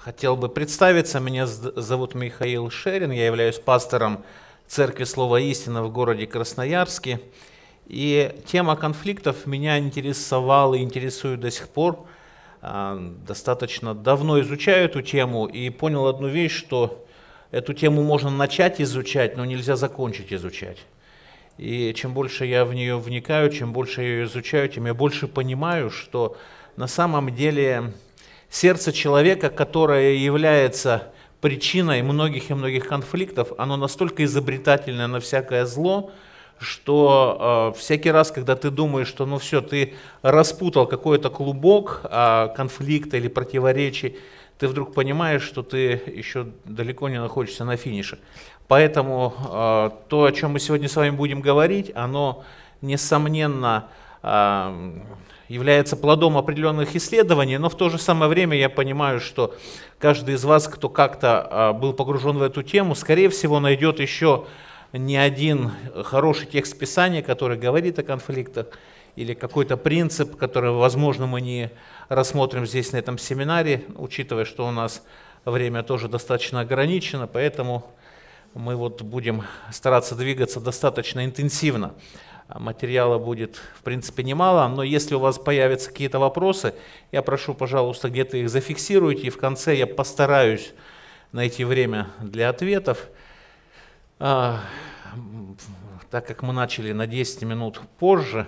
Хотел бы представиться. Меня зовут Михаил Шерин. Я являюсь пастором Церкви Слова Истина в городе Красноярске. И тема конфликтов меня интересовала и интересует до сих пор. Достаточно давно изучаю эту тему и понял одну вещь, что эту тему можно начать изучать, но нельзя закончить изучать. И чем больше я в нее вникаю, чем больше я ее изучаю, тем я больше понимаю, что на самом деле сердце человека, которое является причиной многих и многих конфликтов, оно настолько изобретательное на всякое зло, что всякий раз, когда ты думаешь, что ну все, ты распутал какой-то клубок конфликта или противоречий, ты вдруг понимаешь, что ты еще далеко не находишься на финише. Поэтому то, о чем мы сегодня с вами будем говорить, оно, несомненно, является плодом определенных исследований, но в то же самое время я понимаю, что каждый из вас, кто как-то был погружен в эту тему, скорее всего, найдет еще не один хороший текст Писания, который говорит о конфликтах, или какой-то принцип, который, возможно, мы не рассмотрим здесь на этом семинаре, учитывая, что у нас время тоже достаточно ограничено, поэтому мы вот будем стараться двигаться достаточно интенсивно. Материала будет, в принципе, немало, но если у вас появятся какие-то вопросы, я прошу, пожалуйста, где-то их зафиксируйте, и в конце я постараюсь найти время для ответов. Так как мы начали на 10 минут позже,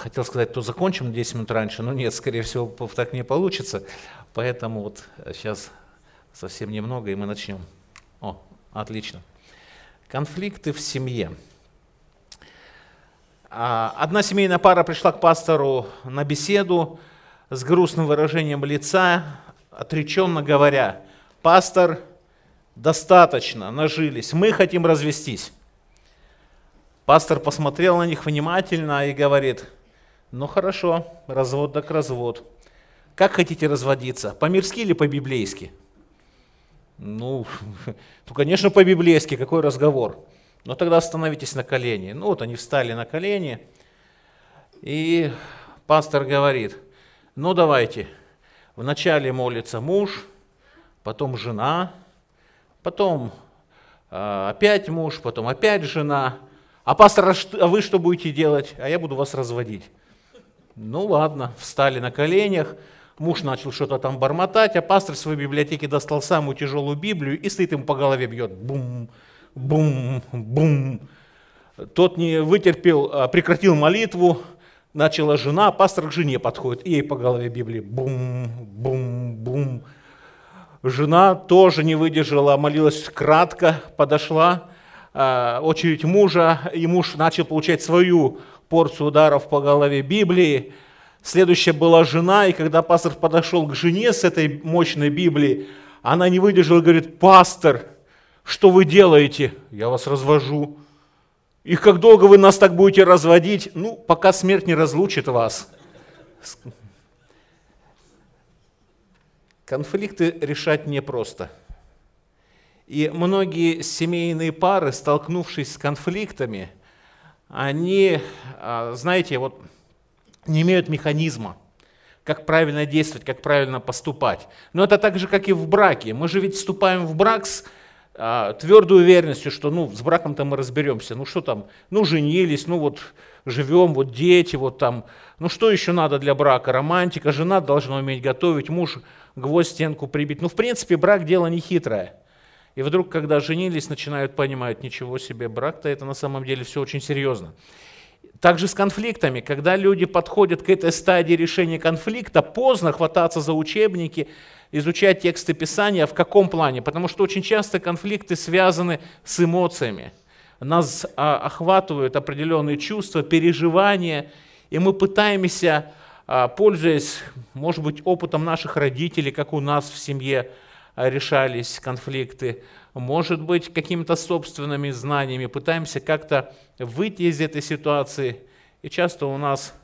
хотел сказать, то закончим 10 минут раньше, но нет, скорее всего, так не получится, поэтому вот сейчас совсем немного, и мы начнем. О, отлично. Конфликты в семье. Одна семейная пара пришла к пастору на беседу с грустным выражением лица, отреченно говоря: «Пастор, достаточно, нажились, мы хотим развестись». Пастор посмотрел на них внимательно и говорит: «Ну хорошо, развод так развод. Как хотите разводиться, по-мирски или по-библейски?» Ну, конечно, по-библейски, какой разговор. Но тогда становитесь на колени». Ну вот они встали на колени, и пастор говорит: «Ну давайте, вначале молится муж, потом жена, потом опять муж, потом опять жена. А пастор, а вы что будете делать? А я буду вас разводить». Ну ладно, встали на коленях, муж начал что-то там бормотать, а пастор в своей библиотеке достал самую тяжелую Библию и стоит ему по голове бьет. Бум, бум, бум. Тот не вытерпел, прекратил молитву, начала жена, пастор к жене подходит, и ей по голове Библии. Бум, бум, бум. Жена тоже не выдержала, молилась кратко, подошла. Очередь мужа, и муж начал получать свою порцию ударов по голове Библии. Следующая была жена, и когда пастор подошел к жене с этой мощной Библией, она не выдержала и говорит: «Пастор, что вы делаете?» «Я вас развожу». «И как долго вы нас так будете разводить?» «Ну, пока смерть не разлучит вас». Конфликты решать непросто. И многие семейные пары, столкнувшись с конфликтами, они, знаете, вот не имеют механизма, как правильно действовать, как правильно поступать. Но это так же, как и в браке. Мы же ведь вступаем в брак с твердой уверенностью, что ну, с браком-то мы разберемся. Ну что там, ну женились, ну вот живем, вот дети, вот там. Ну что еще надо для брака? Романтика, жена должна уметь готовить, муж гвоздь в стенку прибить. Ну в принципе брак дело не хитрое. И вдруг, когда женились, начинают понимать: ничего себе, брак-то это на самом деле все очень серьезно. Также с конфликтами. Когда люди подходят к этой стадии решения конфликта, поздно хвататься за учебники, изучать тексты Писания. В каком плане? Потому что очень часто конфликты связаны с эмоциями. Нас охватывают определенные чувства, переживания, и мы пытаемся, пользуясь, может быть, опытом наших родителей, как у нас в семье решались конфликты, может быть, какими-то собственными знаниями, пытаемся как-то выйти из этой ситуации, и часто у нас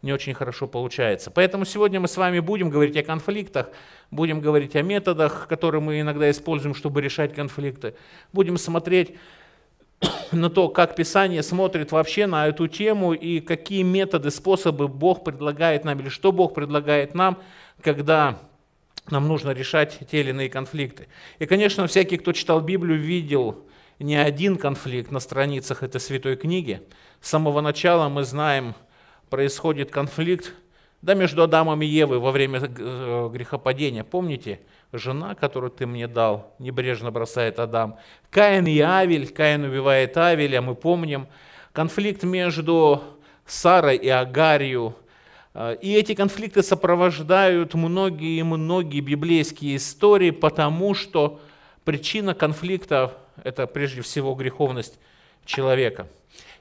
не очень хорошо получается. Поэтому сегодня мы с вами будем говорить о конфликтах, будем говорить о методах, которые мы иногда используем, чтобы решать конфликты, будем смотреть на то, как Писание смотрит вообще на эту тему, и какие методы, способы Бог предлагает нам, или что Бог предлагает нам, когда нам нужно решать те или иные конфликты. И, конечно, всякий, кто читал Библию, видел не один конфликт на страницах этой святой книги. С самого начала мы знаем, происходит конфликт, да, между Адамом и Евой во время грехопадения. Помните, жена, которую ты мне дал, небрежно бросает Адам. Каин и Авель, Каин убивает Авеля, мы помним. Конфликт между Сарой и Агарью. И эти конфликты сопровождают многие библейские истории, потому что причина конфликта – это прежде всего греховность человека.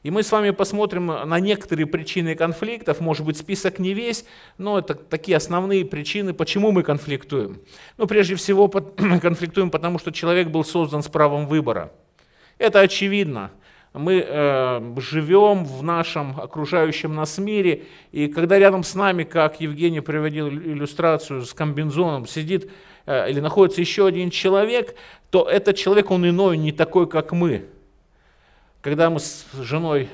И мы с вами посмотрим на некоторые причины конфликтов, может быть, список не весь, но это такие основные причины, почему мы конфликтуем. Ну, прежде всего, конфликтуем, потому что человек был создан с правом выбора. Это очевидно. Мы живем в нашем окружающем нас мире, и когда рядом с нами, как Евгений приводил иллюстрацию с комбинзоном, сидит или находится еще один человек, то этот человек, он иной, не такой, как мы. Когда мы с женой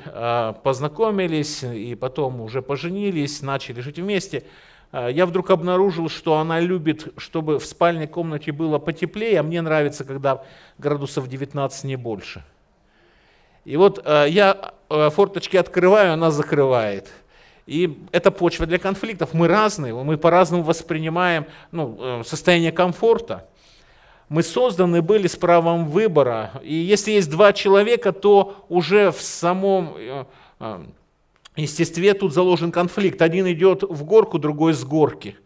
познакомились и потом уже поженились, начали жить вместе, я вдруг обнаружил, что она любит, чтобы в спальной комнате было потеплее, а мне нравится, когда градусов 19, не больше. И вот я форточки открываю, она закрывает. И это почва для конфликтов. Мы разные, мы по-разному воспринимаем, ну, состояние комфорта. Мы созданы были с правом выбора. И если есть два человека, то уже в самом естестве тут заложен конфликт. Один идет в горку, другой с горки.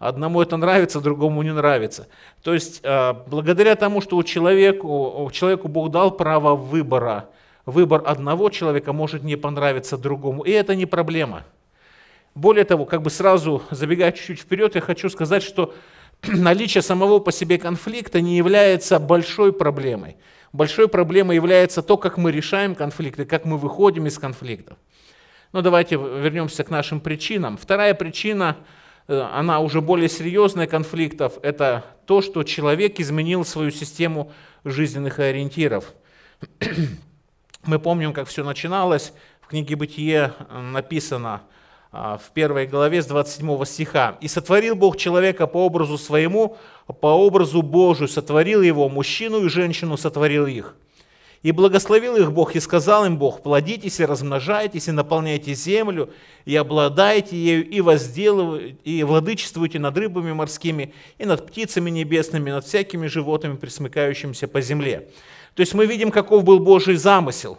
Одному это нравится, другому не нравится. То есть благодаря тому, что человеку Бог дал право выбора, выбор одного человека может не понравиться другому, и это не проблема. Более того, как бы сразу забегая чуть-чуть вперед, я хочу сказать, что наличие самого по себе конфликта не является большой проблемой. Большой проблемой является то, как мы решаем конфликты, как мы выходим из конфликтов. Но давайте вернемся к нашим причинам. Вторая причина, она уже более серьезная конфликтов, это то, что человек изменил свою систему жизненных ориентиров. Мы помним, как все начиналось. В книге «Бытие» написано в 1 главе с 27 стиха. «И сотворил Бог человека по образу своему, по образу Божию сотворил его, мужчину и женщину сотворил их. И благословил их Бог, и сказал им Бог: плодитесь и размножайтесь, и наполняйте землю, и обладайте ею, и возделывайте, и владычествуйте над рыбами морскими, и над птицами небесными, и над всякими животными, пресмыкающимися по земле». То есть мы видим, каков был Божий замысел.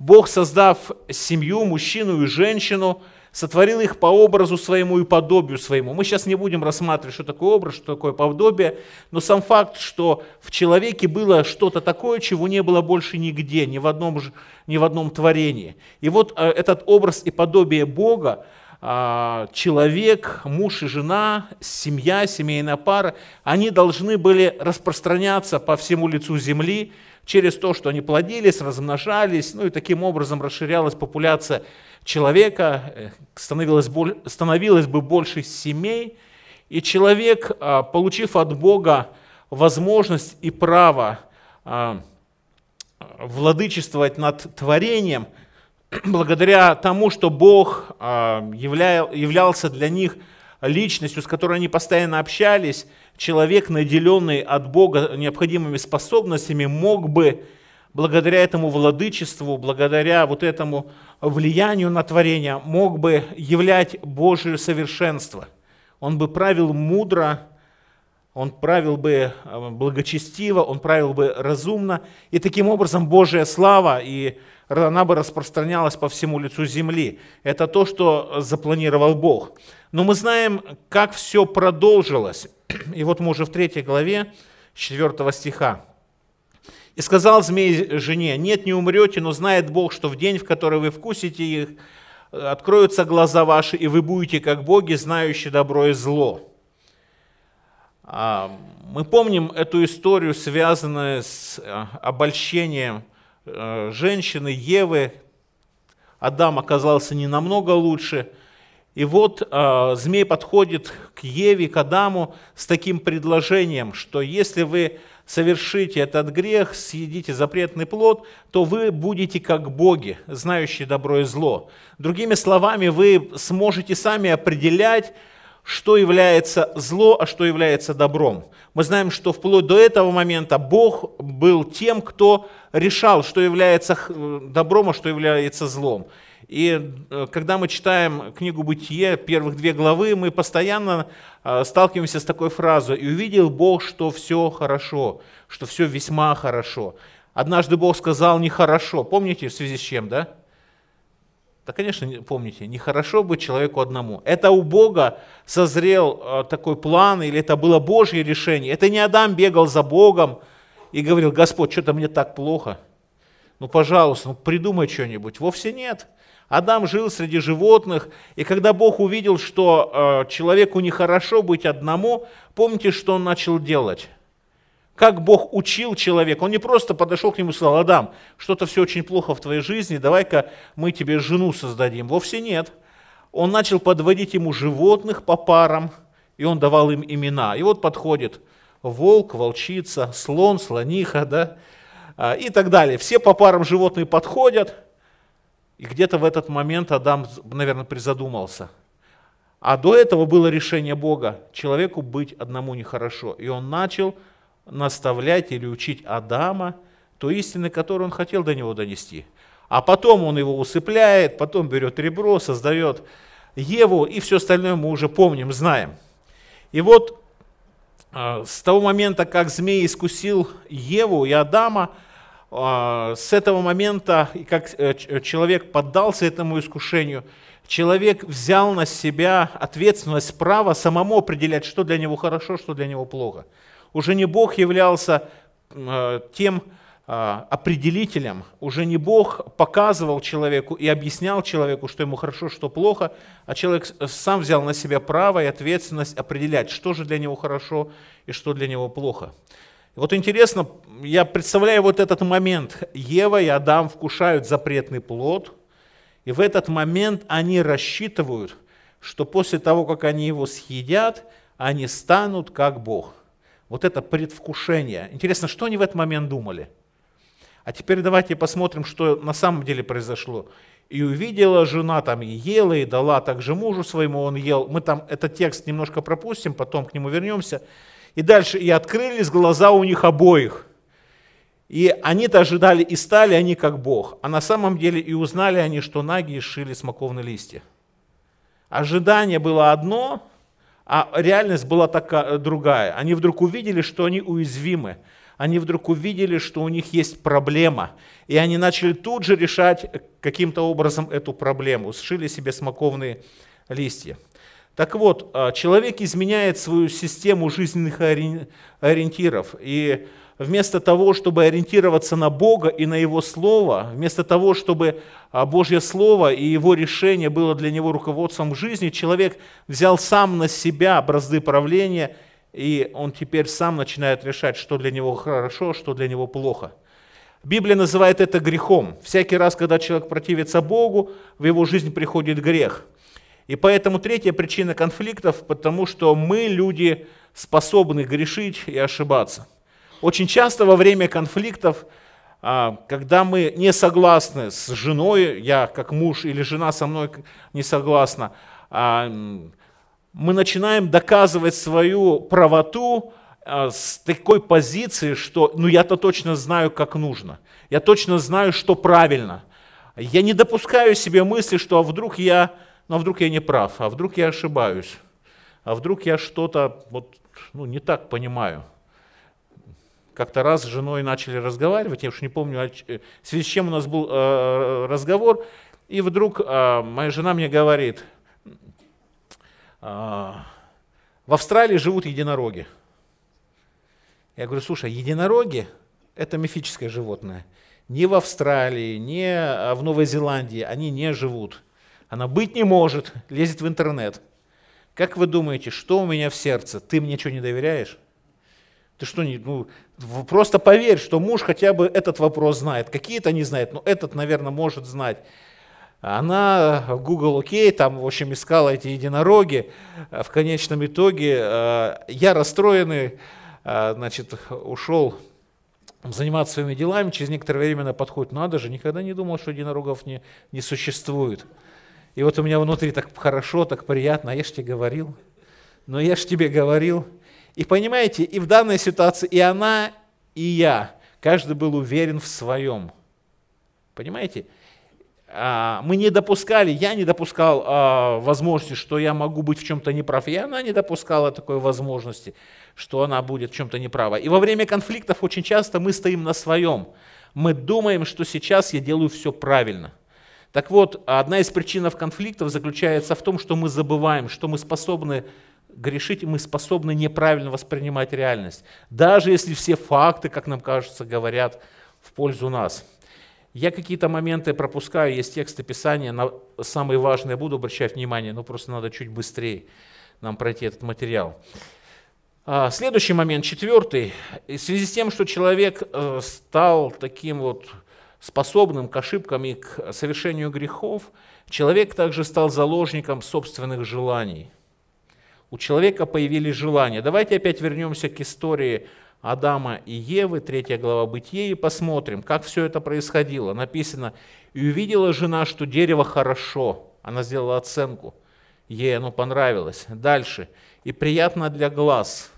Бог, создав семью, мужчину и женщину, сотворил их по образу своему и подобию своему. Мы сейчас не будем рассматривать, что такое образ, что такое подобие, но сам факт, что в человеке было что-то такое, чего не было больше нигде, ни в одном творении. И вот этот образ и подобие Бога, человек, муж и жена, семья, семейная пара, они должны были распространяться по всему лицу земли через то, что они плодились, размножались, ну и таким образом расширялась популяция человека, становилось бы больше семей, и человек, получив от Бога возможность и право владычествовать над творением, благодаря тому, что Бог являлся для них личностью, с которой они постоянно общались, человек, наделенный от Бога необходимыми способностями, мог бы благодаря этому владычеству, благодаря вот этому влиянию на творение, мог бы являть Божие совершенство. Он бы правил мудро, он правил бы благочестиво, он правил бы разумно, и таким образом Божья слава, и она бы распространялась по всему лицу земли. Это то, что запланировал Бог. Но мы знаем, как все продолжилось. И вот мы уже в 3 главе 4 стиха. «И сказал змей жене: нет, не умрете, но знает Бог, что в день, в который вы вкусите их, откроются глаза ваши, и вы будете как боги, знающие добро и зло». Мы помним эту историю, связанную с обольщением женщины Евы. Адам оказался не намного лучше. И вот змей подходит к Еве, к Адаму с таким предложением, что если вы совершите этот грех, съедите запретный плод, то вы будете как боги, знающие добро и зло. Другими словами, вы сможете сами определять, что является зло, а что является добром. Мы знаем, что вплоть до этого момента Бог был тем, кто решал, что является добром, а что является злом. И когда мы читаем книгу «Бытие», первых 2 главы, мы постоянно сталкиваемся с такой фразой: «И увидел Бог, что все хорошо, что все весьма хорошо». Однажды Бог сказал «нехорошо». Помните, в связи с чем, да? Да, конечно, помните, нехорошо быть человеку одному. Это у Бога созрел такой план, или это было Божье решение. Это не Адам бегал за Богом и говорил: «Господь, что-то мне так плохо. Ну, пожалуйста, ну, придумай что-нибудь». Вовсе нет. Адам жил среди животных, и когда Бог увидел, что человеку нехорошо быть одному, помните, что он начал делать? Как Бог учил человека. Он не просто подошел к нему и сказал: «Адам, что-то все очень плохо в твоей жизни, давай-ка мы тебе жену создадим». Вовсе нет. Он начал подводить ему животных по парам, и он давал им имена. И вот подходит волк, волчица, слон, слониха, да, и так далее. Все по парам животные подходят, и где-то в этот момент Адам, наверное, призадумался. А до этого было решение Бога: человеку быть одному нехорошо. И он начал наставлять или учить Адама той истины, которую он хотел до него донести. А потом он его усыпляет, потом берет ребро, создает Еву, и все остальное мы уже помним, знаем. И вот с того момента, как змей искусил Еву и Адама, с этого момента, как человек поддался этому искушению, человек взял на себя ответственность, право самому определять, что для него хорошо, что для него плохо. Уже не Бог являлся тем определителем, уже не Бог показывал человеку и объяснял человеку, что ему хорошо, что плохо, а человек сам взял на себя право и ответственность определять, что же для него хорошо и что для него плохо. Вот интересно, я представляю вот этот момент. Ева и Адам вкушают запретный плод, и в этот момент они рассчитывают, что после того, как они его съедят, они станут как Бог. Вот это предвкушение. Интересно, что они в этот момент думали? А теперь давайте посмотрим, что на самом деле произошло. «И увидела жена», там, «и ела, и дала также мужу своему, он ел». Мы там этот текст немножко пропустим, потом к нему вернемся. И дальше: «И открылись глаза у них обоих. И они-то ожидали, и стали они как Бог. А на самом деле и узнали они, что наги, и сшили смоковные листья». Ожидание было одно, а реальность была такая, другая. Они вдруг увидели, что они уязвимы. Они вдруг увидели, что у них есть проблема. И они начали тут же решать каким-то образом эту проблему. Сшили себе смоковные листья. Так вот, человек изменяет свою систему жизненных ориентиров. И вместо того, чтобы ориентироваться на Бога и на Его Слово, вместо того, чтобы Божье Слово и Его решение было для него руководством в жизни, человек взял сам на себя бразды правления, и он теперь сам начинает решать, что для него хорошо, что для него плохо. Библия называет это грехом. Всякий раз, когда человек противится Богу, в его жизнь приходит грех. И поэтому третья причина конфликтов, потому что мы, люди, способны грешить и ошибаться. Очень часто во время конфликтов, когда мы не согласны с женой, я как муж или жена со мной не согласна, мы начинаем доказывать свою правоту с такой позиции, что «ну я-то точно знаю, как нужно, я точно знаю, что правильно, я не допускаю себе мысли, что а вдруг я не прав, а вдруг я ошибаюсь, а вдруг я что-то вот, ну, не так понимаю». Как-то раз с женой начали разговаривать, я уж не помню, в связи с чем у нас был разговор, и вдруг моя жена мне говорит: в Австралии живут единороги. Я говорю: слушай, единороги – это мифическое животное. Ни в Австралии, ни в Новой Зеландии они не живут. Она быть не может, лезет в интернет. Как вы думаете, что у меня в сердце? Ты мне что, не доверяешь? Ты что, ну, просто поверь, что муж хотя бы этот вопрос знает. Какие-то не знает, но этот, наверное, может знать. Она в Google окей, там, в общем, искала эти единороги. В конечном итоге я расстроенный, значит, ушел заниматься своими делами. Через некоторое время она подходит: надо же, никогда не думал, что единорогов не существует. И вот у меня внутри так хорошо, так приятно, а я же тебе говорил. но я же тебе говорил. И понимаете, и в данной ситуации и она, и я, каждый был уверен в своем. Понимаете? Мы не допускали, я не допускал возможности, что я могу быть в чем-то неправ. И она не допускала такой возможности, что она будет в чем-то неправа. И во время конфликтов очень часто мы стоим на своем. Мы думаем, что сейчас я делаю все правильно. Так вот, одна из причин конфликтов заключается в том, что мы забываем, что мы способны грешить, и мы способны неправильно воспринимать реальность. Даже если все факты, как нам кажется, говорят в пользу нас. Я какие-то моменты пропускаю, есть тексты Писания, на самые важные буду обращать внимание, но просто надо чуть быстрее нам пройти этот материал. Следующий момент, четвертый. В связи с тем, что человек стал таким вот способным к ошибкам и к совершению грехов, человек также стал заложником собственных желаний. У человека появились желания. Давайте опять вернемся к истории Адама и Евы, 3 глава Бытия, и посмотрим, как все это происходило. Написано: «И увидела жена, что дерево хорошо». Она сделала оценку. Ей оно понравилось. Дальше. «И приятно для глаз».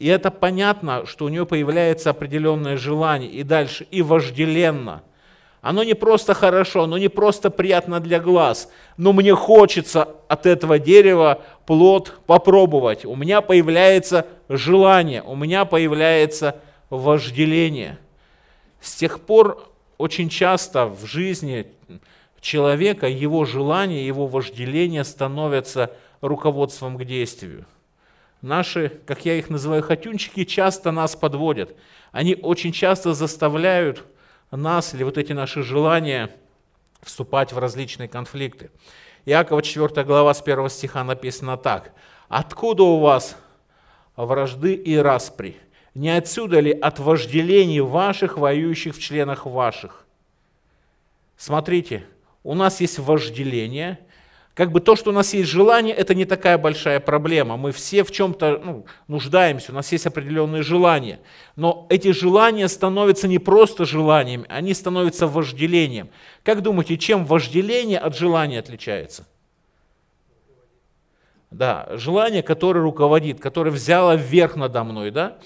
И это понятно, что у нее появляется определенное желание. И дальше. «И вожделенно». Оно не просто хорошо, оно не просто приятно для глаз, но мне хочется от этого дерева плод попробовать. У меня появляется желание, у меня появляется вожделение. С тех пор очень часто в жизни человека его желание, его вожделение становятся руководством к действию. Наши, как я их называю, хотюнчики часто нас подводят. Они очень часто заставляют нас или вот эти наши желания вступать в различные конфликты. Иакова 4 глава с 1 стиха написано так: «Откуда у вас вражды и распри? Не отсюда ли от вожделений ваших, воюющих в членах ваших?» Смотрите, у нас есть вожделение. Как бы то, что у нас есть желание, это не такая большая проблема. Мы все в чем-то нуждаемся, у нас есть определенные желания. Но эти желания становятся не просто желаниями, они становятся вожделением. Как думаете, чем вожделение от желания отличается? Да, желание, которое руководит, которое взяло верх надо мной, да?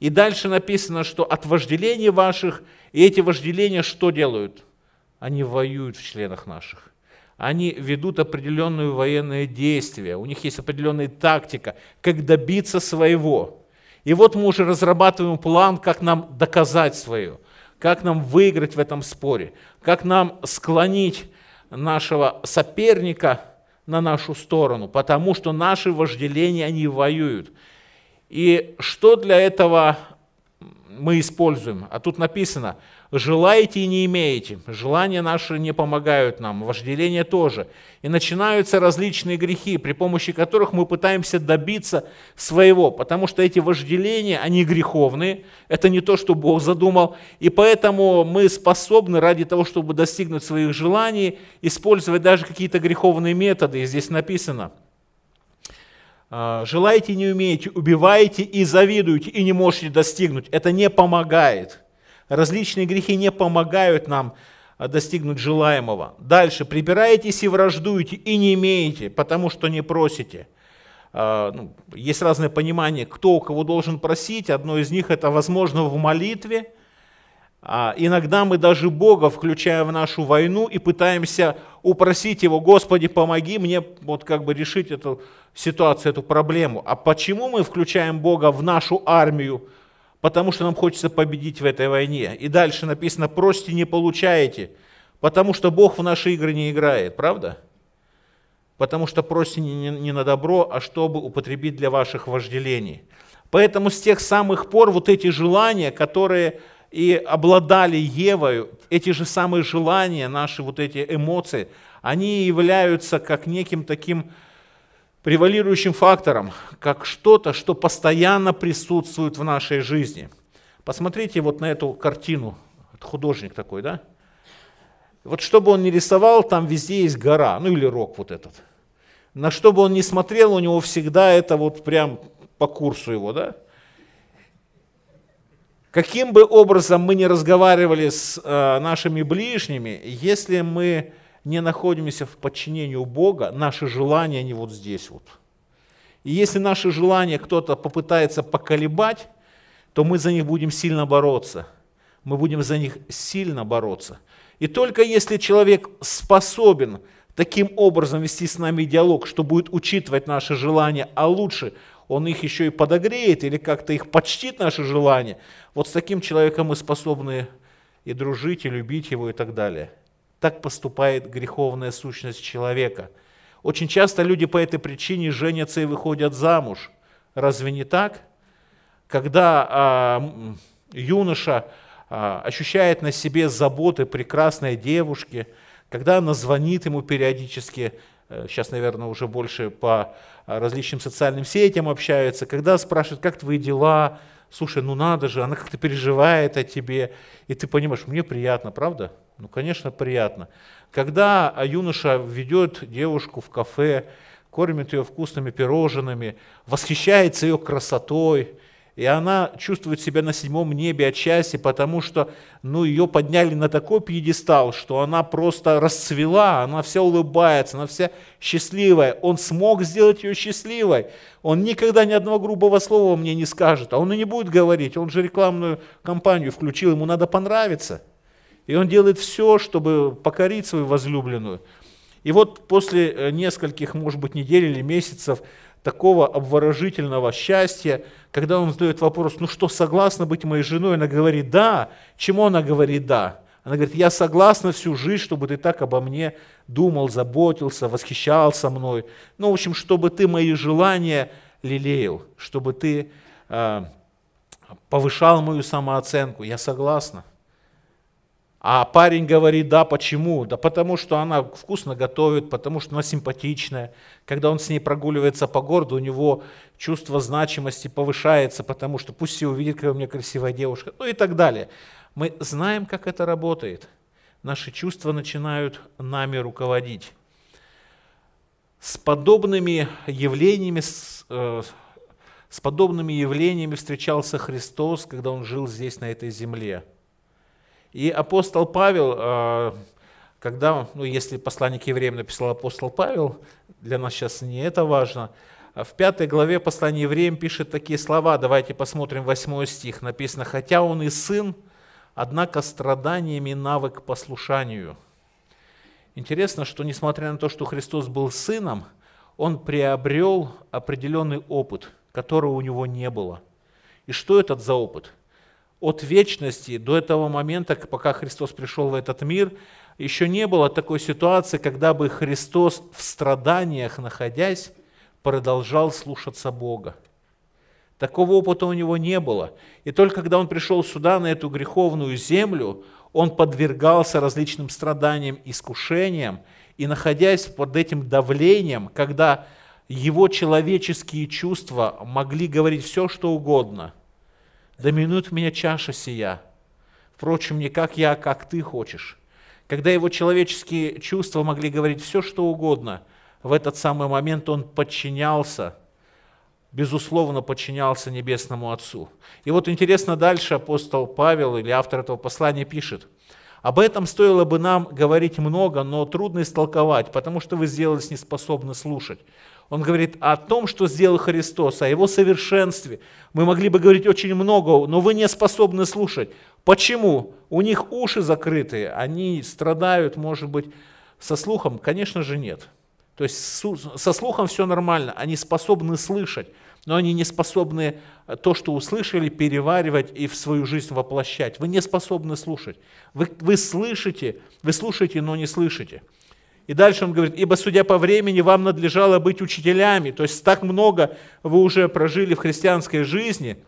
И дальше написано, что от вожделений ваших, и эти вожделения что делают? Они воюют в членах наших. Они ведут определенные военные действия, у них есть определенная тактика, как добиться своего. И вот мы уже разрабатываем план, как нам доказать свое, как нам выиграть в этом споре, как нам склонить нашего соперника на нашу сторону, потому что наши вожделения, они воюют. И что для этого мы используем? А тут написано: «Желаете и не имеете». Желания наши не помогают нам, вожделение тоже. И начинаются различные грехи, при помощи которых мы пытаемся добиться своего, потому что эти вожделения, они греховные, это не то, что Бог задумал, и поэтому мы способны ради того, чтобы достигнуть своих желаний, использовать даже какие-то греховные методы. И здесь написано: «Желаете и не умеете, убиваете и завидуете, и не можете достигнуть». Это не помогает. Различные грехи не помогают нам достигнуть желаемого. Дальше. «Прибираетесь и враждуете, и не имеете, потому что не просите». Есть разное понимание, кто у кого должен просить. Одно из них – это, возможно, в молитве. Иногда мы даже Бога включаем в нашу войну и пытаемся упросить Его: «Господи, помоги мне вот как бы решить эту ситуацию, эту проблему». А почему мы включаем Бога в нашу армию? Потому что нам хочется победить в этой войне. И дальше написано: «Просите, не получаете, потому что Бог в наши игры не играет». Правда? Потому что просите не на добро, а чтобы употребить для ваших вожделений. Поэтому с тех самых пор вот эти желания, которые и обладали Евою, эти же самые желания, наши вот эти эмоции, они являются как неким таким превалирующим фактором, как что-то, что постоянно присутствует в нашей жизни. Посмотрите вот на эту картину. Это художник такой, да? Вот что бы он ни рисовал, там везде есть гора, ну или рог вот этот. На что бы он ни смотрел, у него всегда это вот прям по курсу его, да? Каким бы образом мы ни разговаривали с нашими ближними, если мы не находимся в подчинении у Бога, наши желания, они вот здесь вот. И если наши желания кто-то попытается поколебать, то мы за них будем сильно бороться. Мы будем за них сильно бороться. И только если человек способен таким образом вести с нами диалог, что будет учитывать наши желания, а лучше он их еще и подогреет или как-то их почтит, наши желания, вот с таким человеком мы способны и дружить, и любить его, и так далее. Так поступает греховная сущность человека. Очень часто люди по этой причине женятся и выходят замуж. Разве не так? Когда юноша ощущает на себе заботы прекрасной девушки, когда она звонит ему периодически, сейчас, наверное, уже больше по различным социальным сетям общаются, когда спрашивают, как твои дела, слушай, ну надо же, она как-то переживает о тебе, и ты понимаешь, мне приятно, правда? Ну, конечно, приятно. Когда юноша ведет девушку в кафе, кормит ее вкусными пирожными, восхищается ее красотой, и она чувствует себя на седьмом небе от счастья, потому что ну, ее подняли на такой пьедестал, что она просто расцвела, она вся улыбается, она вся счастливая. Он смог сделать ее счастливой. Он никогда ни одного грубого слова мне не скажет, а он и не будет говорить. Он же рекламную кампанию включил, ему надо понравиться. И он делает все, чтобы покорить свою возлюбленную. И вот после нескольких, может быть, недель или месяцев такого обворожительного счастья, когда он задает вопрос, ну что, согласна быть моей женой? Она говорит, да. Чему она говорит, да? Она говорит, я согласна всю жизнь, чтобы ты так обо мне думал, заботился, восхищался мной. Ну, в общем, чтобы ты мои желания лелеял, чтобы ты повышал мою самооценку. Я согласна. А парень говорит, да, почему? Да потому что она вкусно готовит, потому что она симпатичная. Когда он с ней прогуливается по городу, у него чувство значимости повышается, потому что пусть все увидит, какая у меня красивая девушка, ну и так далее. Мы знаем, как это работает. Наши чувства начинают нами руководить. С подобными явлениями встречался Христос, когда Он жил здесь, на этой земле. И апостол Павел, когда, ну, если послание к евреям написал апостол Павел, для нас сейчас не это важно, в 5 главе послания евреям пишет такие слова, давайте посмотрим 8 стих, написано, «Хотя он и сын, однако страданиями навык послушанию». Интересно, что несмотря на то, что Христос был сыном, он приобрел определенный опыт, которого у него не было. И что это за опыт? От вечности до этого момента, пока Христос пришел в этот мир, еще не было такой ситуации, когда бы Христос в страданиях, находясь, продолжал слушаться Бога. Такого опыта у него не было. И только когда он пришел сюда, на эту греховную землю, он подвергался различным страданиям, искушениям, и находясь под этим давлением, когда его человеческие чувства могли говорить все, что угодно, «Да минует меня чаша сия, впрочем, не как я, а как ты хочешь». Когда его человеческие чувства могли говорить все, что угодно, в этот самый момент он подчинялся, безусловно, подчинялся Небесному Отцу. И вот интересно, дальше апостол Павел или автор этого послания пишет, «Об этом стоило бы нам говорить много, но трудно истолковать, потому что вы сделались неспособны слушать». Он говорит о том, что сделал Христос, о Его совершенстве. Мы могли бы говорить очень много, но вы не способны слушать. Почему? У них уши закрыты, они страдают, может быть, со слухом? Конечно же, нет. То есть со слухом все нормально, они способны слышать, но они не способны то, что услышали, переваривать и в свою жизнь воплощать. Вы не способны слушать. Вы слушаете, но не слышите. И дальше он говорит, «Ибо, судя по времени, вам надлежало быть учителями». То есть так много вы уже прожили в христианской жизни,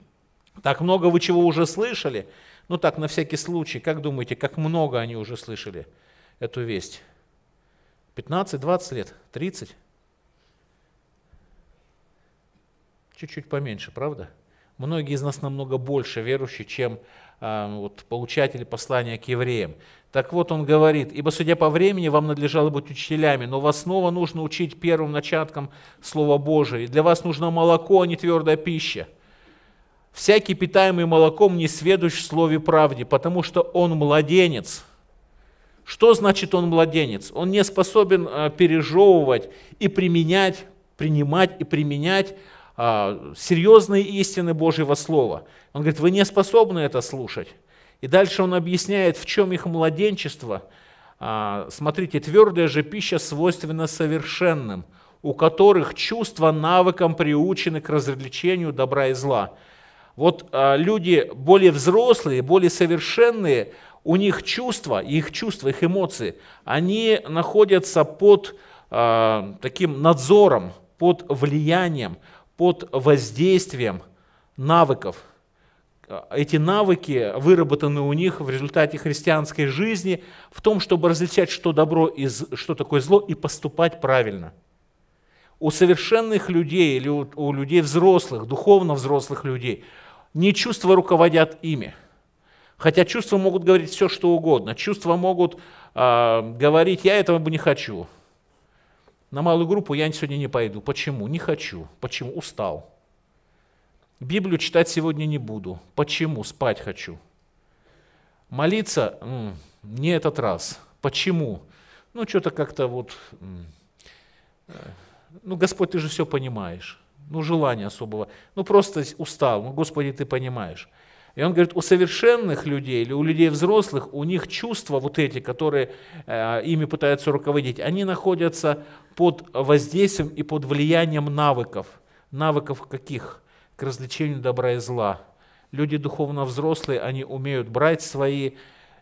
так много вы чего уже слышали. Ну так, на всякий случай, как думаете, как много они уже слышали эту весть? 15, 20 лет, 30? Чуть-чуть поменьше, правда? Многие из нас намного больше верующие, чем получатели послания к евреям. Так вот он говорит, «Ибо, судя по времени, вам надлежало быть учителями, но вас снова нужно учить первым начаткам Слова Божия. И для вас нужно молоко, а не твердая пища. Всякий, питаемый молоком, не сведущ в слове правде, потому что он младенец». Что значит он младенец? Он не способен пережевывать и применять принимать и применять серьезные истины Божьего Слова. Он говорит, вы не способны это слушать. И дальше он объясняет, в чем их младенчество. Смотрите, твердая же пища свойственна совершенным, у которых чувства навыком приучены к различению добра и зла. Вот люди более взрослые, более совершенные, у них чувства, их эмоции, они находятся под таким надзором, под влиянием, под воздействием навыков. Эти навыки выработаны у них в результате христианской жизни в том, чтобы различать, что добро и что такое зло, и поступать правильно. У совершенных людей или у людей взрослых, духовно взрослых людей, не чувства руководят ими. Хотя чувства могут говорить все, что угодно. Чувства могут говорить, я этого бы не хочу. На малую группу я сегодня не пойду. Почему? Не хочу. Почему? Устал. Библию читать сегодня не буду. Почему? Спать хочу. Молиться? Не этот раз. Почему? Ну, что-то как-то вот... Ну, Господь, ты же все понимаешь. Ну, желания особого. Ну, просто устал. Ну, Господи, ты понимаешь. И он говорит, у совершенных людей или у людей взрослых, у них чувства вот эти, которые ими пытаются руководить, они находятся под воздействием и под влиянием навыков. Навыков каких? К различению добра и зла. Люди духовно взрослые, они умеют брать свои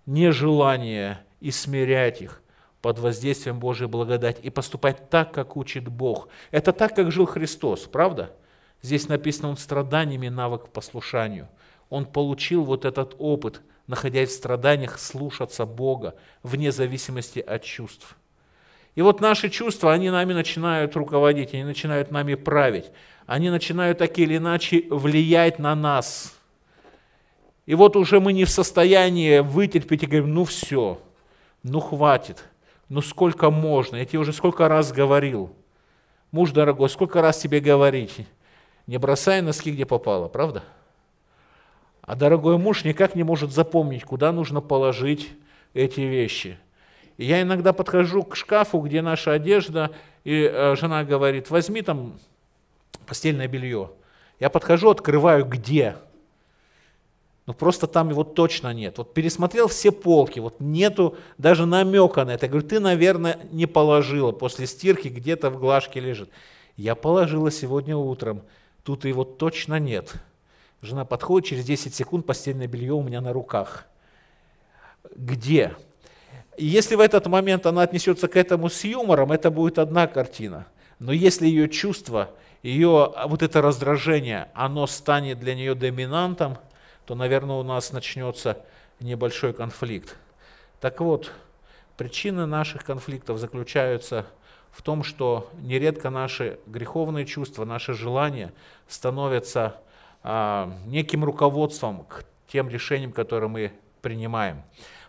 нежелания и смирять их под воздействием Божьей благодати и поступать так, как учит Бог. Это так, как жил Христос, правда? Здесь написано, он страданиями навык к послушанию. Он получил вот этот опыт, находясь в страданиях, слушаться Бога, вне зависимости от чувств. И вот наши чувства, они нами начинают руководить, они начинают нами править, они начинают так или иначе влиять на нас. И вот уже мы не в состоянии вытерпеть и говорим, ну все, ну хватит. Ну сколько можно? Я тебе уже сколько раз говорил. Муж дорогой, сколько раз тебе говорить? Не бросай носки, где попало, правда? А дорогой муж никак не может запомнить, куда нужно положить эти вещи. И я иногда подхожу к шкафу, где наша одежда, и жена говорит, возьми там постельное белье. Я подхожу, открываю, где? Ну, просто там его точно нет. Вот пересмотрел все полки, вот нету даже намека на это. Я говорю, ты, наверное, не положила после стирки, где-то в глажке лежит. Я положила сегодня утром, тут его точно нет. Жена подходит, через 10 секунд постельное белье у меня на руках. Где? И если в этот момент она отнесется к этому с юмором, это будет одна картина. Но если ее чувство, ее вот это раздражение, оно станет для нее доминантом, то, наверное, у нас начнется небольшой конфликт. Так вот, причины наших конфликтов заключаются в том, что нередко наши греховные чувства, наши желания становятся неким руководством к тем решениям, которые мы принимаем.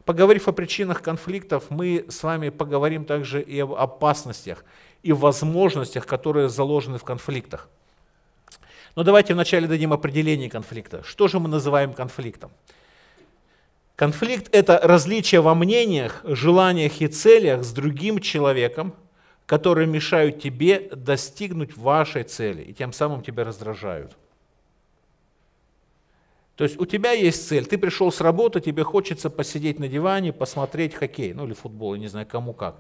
Поговорив о причинах конфликтов, мы с вами поговорим также и об опасностях, и возможностях, которые заложены в конфликтах. Но давайте вначале дадим определение конфликта. Что же мы называем конфликтом? Конфликт – это различие во мнениях, желаниях и целях с другим человеком, которые мешают тебе достигнуть вашей цели и тем самым тебя раздражают. То есть у тебя есть цель, ты пришел с работы, тебе хочется посидеть на диване, посмотреть хоккей, ну или футбол, я не знаю кому как.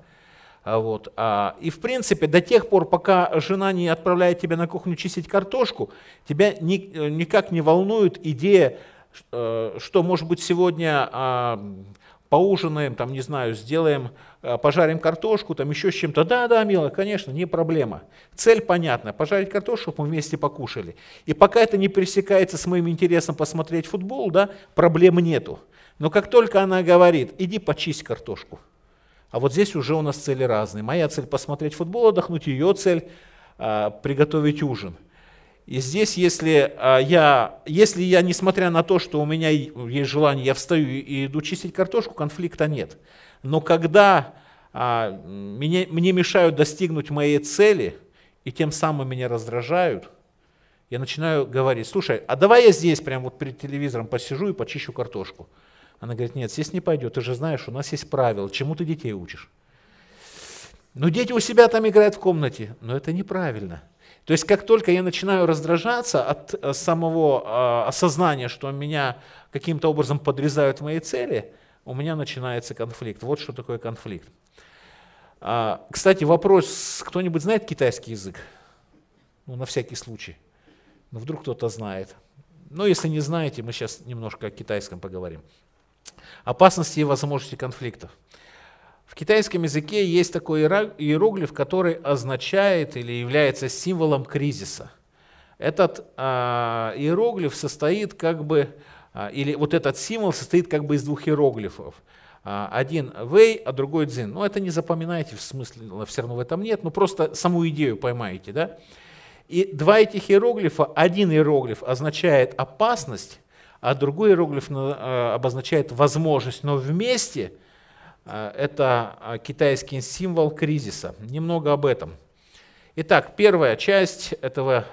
Вот. И в принципе до тех пор, пока жена не отправляет тебя на кухню чистить картошку, тебя никак не волнует идея, что может быть сегодня поужинаем, там, не знаю, сделаем, пожарим картошку, там еще с чем-то. Да, милая, конечно, не проблема. Цель понятна, пожарить картошку, чтобы мы вместе покушали. И пока это не пересекается с моим интересом посмотреть футбол, да, проблем нету. Но как только она говорит, иди почисть картошку. А вот здесь уже у нас цели разные. Моя цель посмотреть футбол, отдохнуть, ее цель приготовить ужин. И здесь, если я, несмотря на то, что у меня есть желание, я встаю и иду чистить картошку, конфликта нет. Но когда мне мешают достигнуть моей цели, и тем самым меня раздражают, я начинаю говорить, слушай, а давай я здесь прямо вот перед телевизором посижу и почищу картошку. Она говорит, нет, здесь не пойдет, ты же знаешь, у нас есть правила, чему ты детей учишь? Ну, дети у себя там играют в комнате, но это неправильно. То есть как только я начинаю раздражаться от самого осознания, что меня каким-то образом подрезают мои цели, у меня начинается конфликт. Вот что такое конфликт. Кстати, вопрос, кто-нибудь знает китайский язык? Ну, на всякий случай. Ну, вдруг кто-то знает. Но если не знаете, мы сейчас немножко о китайском поговорим. Опасности и возможности конфликтов. В китайском языке есть такой иероглиф, который означает или является символом кризиса. Этот иероглиф состоит как бы, или вот этот символ состоит как бы из двух иероглифов. Один вэй, а другой дзин. Ну, это не запоминайте, в смысле, все равно в этом нет, но просто саму идею поймаете, да? И два этих иероглифа, один иероглиф означает опасность, а другой иероглиф обозначает возможность, но вместе это китайский символ кризиса. Немного об этом. Итак, первая часть этого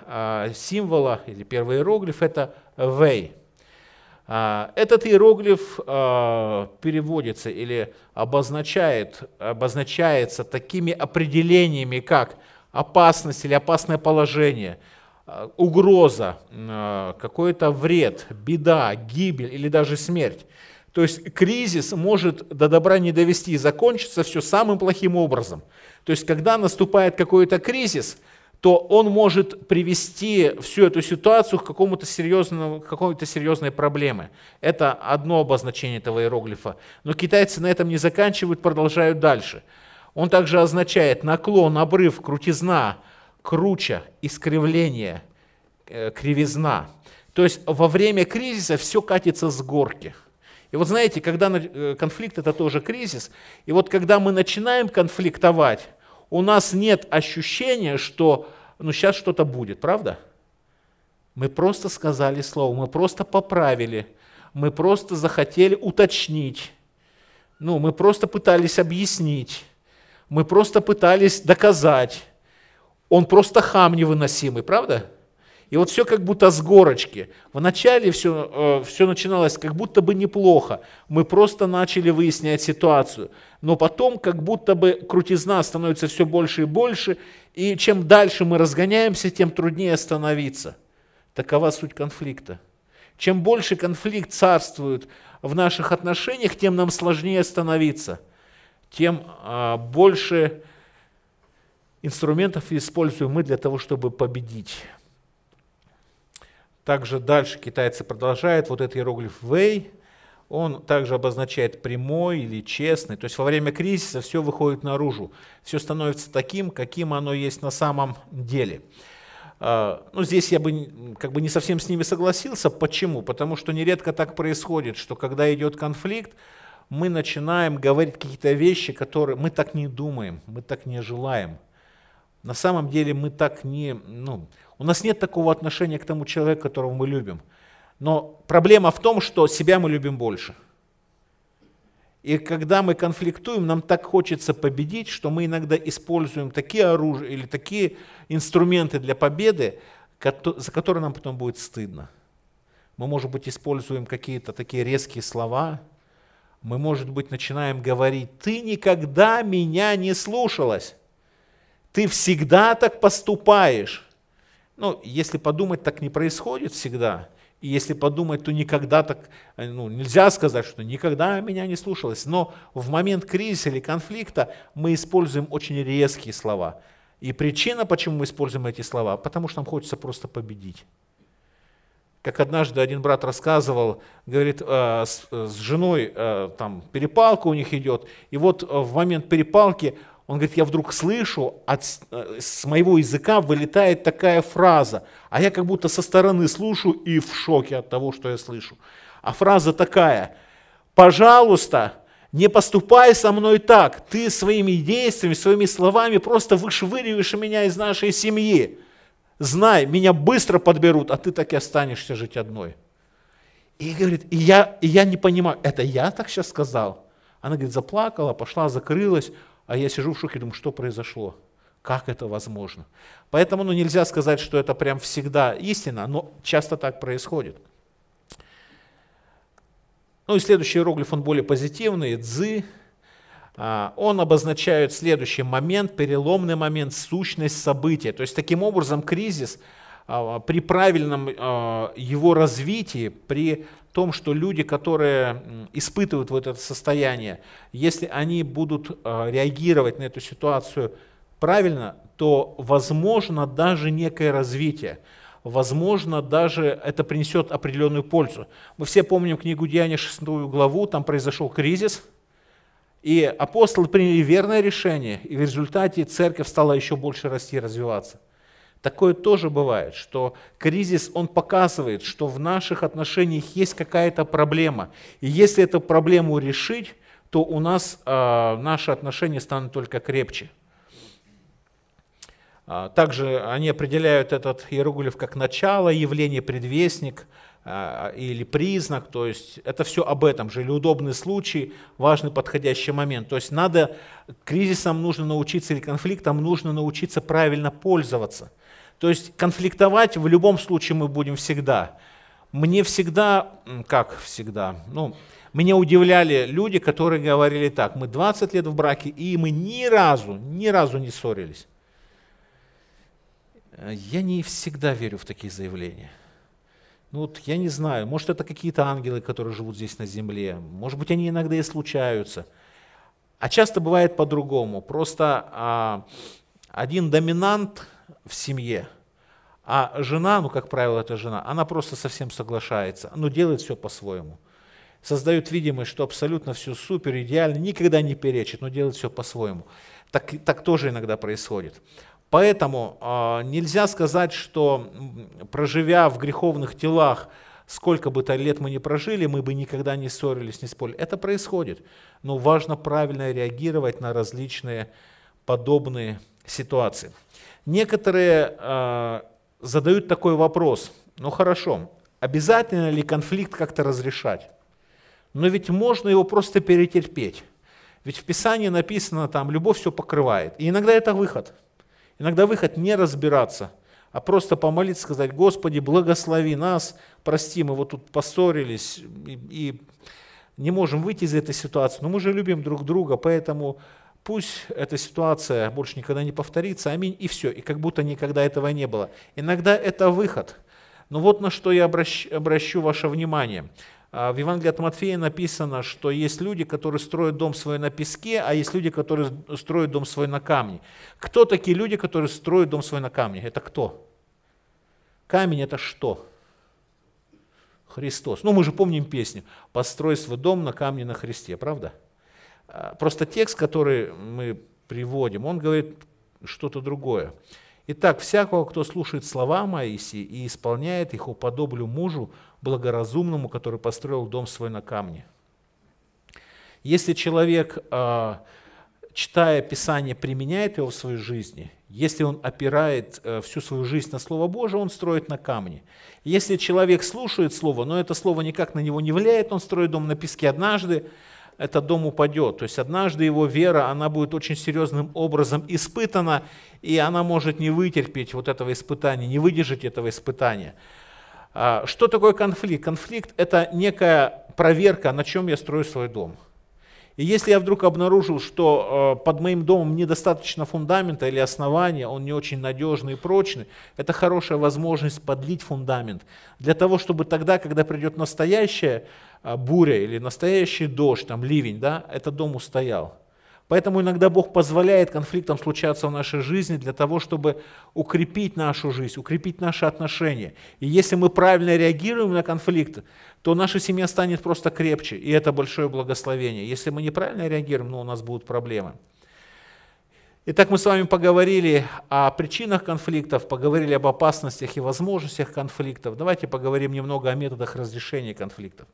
символа или первый иероглиф — это вэй. Этот иероглиф переводится или обозначается такими определениями, как опасность или опасное положение, угроза, какой-то вред, беда, гибель или даже смерть. То есть кризис может до добра не довести и закончится все самым плохим образом. То есть когда наступает какой-то кризис, то он может привести всю эту ситуацию к какой-то серьезной проблеме. Это одно обозначение этого иероглифа. Но китайцы на этом не заканчивают, продолжают дальше. Он также означает наклон, обрыв, крутизна, круче, искривление, кривизна. То есть во время кризиса все катится с горки. И вот знаете, когда конфликт — это тоже кризис, и вот когда мы начинаем конфликтовать, у нас нет ощущения, что ну, сейчас что-то будет, правда? Мы просто сказали слово, мы просто поправили, мы просто захотели уточнить, ну, мы просто пытались объяснить. Мы просто пытались доказать. Он просто хам невыносимый, правда? И вот все как будто с горочки. Вначале все начиналось как будто бы неплохо. Мы просто начали выяснять ситуацию. Но потом как будто бы крутизна становится все больше и больше. И чем дальше мы разгоняемся, тем труднее остановиться. Такова суть конфликта. Чем больше конфликт царствует в наших отношениях, тем нам сложнее остановиться. Тем больше инструментов используем мы для того, чтобы победить. Также дальше китайцы продолжают. Вот этот иероглиф «вэй», он также обозначает прямой или честный. То есть во время кризиса все выходит наружу. Все становится таким, каким оно есть на самом деле. Ну, здесь я бы как бы не совсем с ними согласился. Почему? Потому что нередко так происходит, что когда идет конфликт, мы начинаем говорить какие-то вещи, которые мы так не думаем, мы так не желаем. На самом деле мы так не... Ну, у нас нет такого отношения к тому человеку, которого мы любим. Но проблема в том, что себя мы любим больше. И когда мы конфликтуем, нам так хочется победить, что мы иногда используем такие оружия или такие инструменты для победы, за которые нам потом будет стыдно. Мы, может быть, используем какие-то такие резкие слова. Мы, может быть, начинаем говорить: «Ты никогда меня не слушалась, ты всегда так поступаешь». Ну, если подумать, так не происходит всегда. И если подумать, то никогда так, ну, нельзя сказать, что никогда меня не слушалась. Но в момент кризиса или конфликта мы используем очень резкие слова. И причина, почему мы используем эти слова, потому что нам хочется просто победить. Как однажды один брат рассказывал, говорит, с женой там перепалка у них идет, и вот в момент перепалки он говорит: я вдруг слышу, с моего языка вылетает такая фраза, а я как будто со стороны слушаю и в шоке от того, что я слышу. А фраза такая: пожалуйста, не поступай со мной так, ты своими действиями, своими словами просто вышвыриваешь меня из нашей семьи. Знай, меня быстро подберут, а ты так и останешься жить одной. И говорит: и я не понимаю, это я так сейчас сказал? Она, говорит, заплакала, пошла, закрылась, а я сижу в шоке, думаю, что произошло? Как это возможно? Поэтому ну, нельзя сказать, что это прям всегда истина, но часто так происходит. Ну и следующий иероглиф, он более позитивный, цзы. он обозначает следующий момент, переломный момент, сущность события. То есть таким образом кризис при правильном его развитии, при том, что люди, которые испытывают вот это состояние, если они будут реагировать на эту ситуацию правильно, то возможно даже некое развитие. Возможно, даже это принесет определенную пользу. Мы все помним книгу Деяний 6 главу, там произошел кризис, и апостолы приняли верное решение, и в результате церковь стала еще больше расти и развиваться. Такое тоже бывает, что кризис, он показывает, что в наших отношениях есть какая-то проблема. И если эту проблему решить, то у нас наши отношения станут только крепче. Также они определяют этот иероглиф как начало, явление, предвестник или признак. То есть это все об этом же. Или удобный случай, важный подходящий момент. То есть надо, кризисам нужно научиться или конфликтам нужно научиться правильно пользоваться. То есть конфликтовать в любом случае мы будем всегда. Мне всегда, как всегда, меня удивляли люди, которые говорили так: мы 20 лет в браке, и мы ни разу не ссорились. Я не всегда верю в такие заявления. Я не знаю, может, это какие-то ангелы, которые живут здесь на земле, может быть, они иногда и случаются. А часто бывает по-другому. Просто один доминант в семье, а жена, как правило, это жена, она просто совсем соглашается, но делает все по-своему. Создают видимость, что абсолютно все супер, идеально, никогда не перечит, но делает все по-своему. Так тоже иногда происходит. Поэтому нельзя сказать, что проживя в греховных телах, сколько бы то лет мы ни прожили, мы бы никогда не ссорились, не спорили. Это происходит, но важно правильно реагировать на различные подобные ситуации. Некоторые задают такой вопрос: ну хорошо, обязательно ли конфликт как-то разрешать? Но ведь можно его просто перетерпеть. Ведь в Писании написано там: любовь все покрывает. И иногда это выход. Иногда выход не разбираться, а просто помолиться, сказать: Господи, благослови нас, прости, мы вот тут поссорились и не можем выйти из этой ситуации, но мы же любим друг друга, поэтому пусть эта ситуация больше никогда не повторится, аминь, и все, и как будто никогда этого не было. Иногда это выход. Но вот на что я обращу ваше внимание. В Евангелии от Матфея написано, что есть люди, которые строят дом свой на песке, а есть люди, которые строят дом свой на камне. Кто такие люди, которые строят дом свой на камне? Это кто? Камень – это что? Христос. Мы же помним песню «Построй свой дом на камне на Христе», правда? Просто текст, который мы приводим, он говорит что-то другое. «Итак, всякого, кто слушает слова мои сии и исполняет их, уподоблю мужу благоразумному, который построил дом свой на камне». Если человек, читая Писание, применяет его в своей жизни, если он опирает всю свою жизнь на Слово Божие, он строит на камне. Если человек слушает Слово, но это Слово никак на него не влияет, он строит дом на песке, однажды этот дом упадет. То есть однажды его вера, она будет очень серьезным образом испытана, и она может не вытерпеть вот этого испытания, не выдержать этого испытания. Что такое конфликт? Конфликт – это некая проверка, на чем я строю свой дом. И если я вдруг обнаружил, что под моим домом недостаточно фундамента или основания, он не очень надежный и прочный, это хорошая возможность подлить фундамент для того, чтобы тогда, когда придет настоящая буря или настоящий дождь, ливень, этот дом устоял. Поэтому иногда Бог позволяет конфликтам случаться в нашей жизни для того, чтобы укрепить нашу жизнь, укрепить наши отношения. И если мы правильно реагируем на конфликты, то наша семья станет просто крепче, и это большое благословение. Если мы неправильно реагируем, у нас будут проблемы. Итак, мы с вами поговорили о причинах конфликтов, поговорили об опасностях и возможностях конфликтов. Давайте поговорим немного о методах разрешения конфликтов.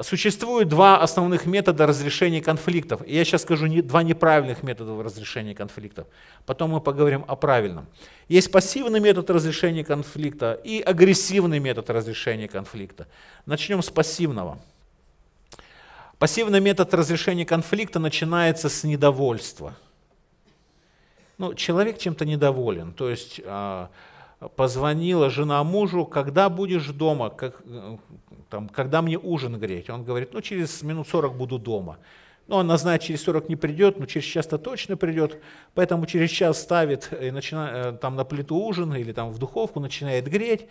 Существует два основных метода разрешения конфликтов. И я сейчас скажу два неправильных метода разрешения конфликтов. Потом мы поговорим о правильном. Есть пассивный метод разрешения конфликта и агрессивный метод разрешения конфликта. Начнем с пассивного. Пассивный метод разрешения конфликта начинается с недовольства. Человек чем-то недоволен. То есть позвонила жена мужу: когда будешь дома, когда мне ужин греть? Он говорит: через минут 40 буду дома. Но она знает, через 40 не придет, но через час-то точно придет. Поэтому через час ставит и начинает, там, на плиту ужин или там в духовку, начинает греть.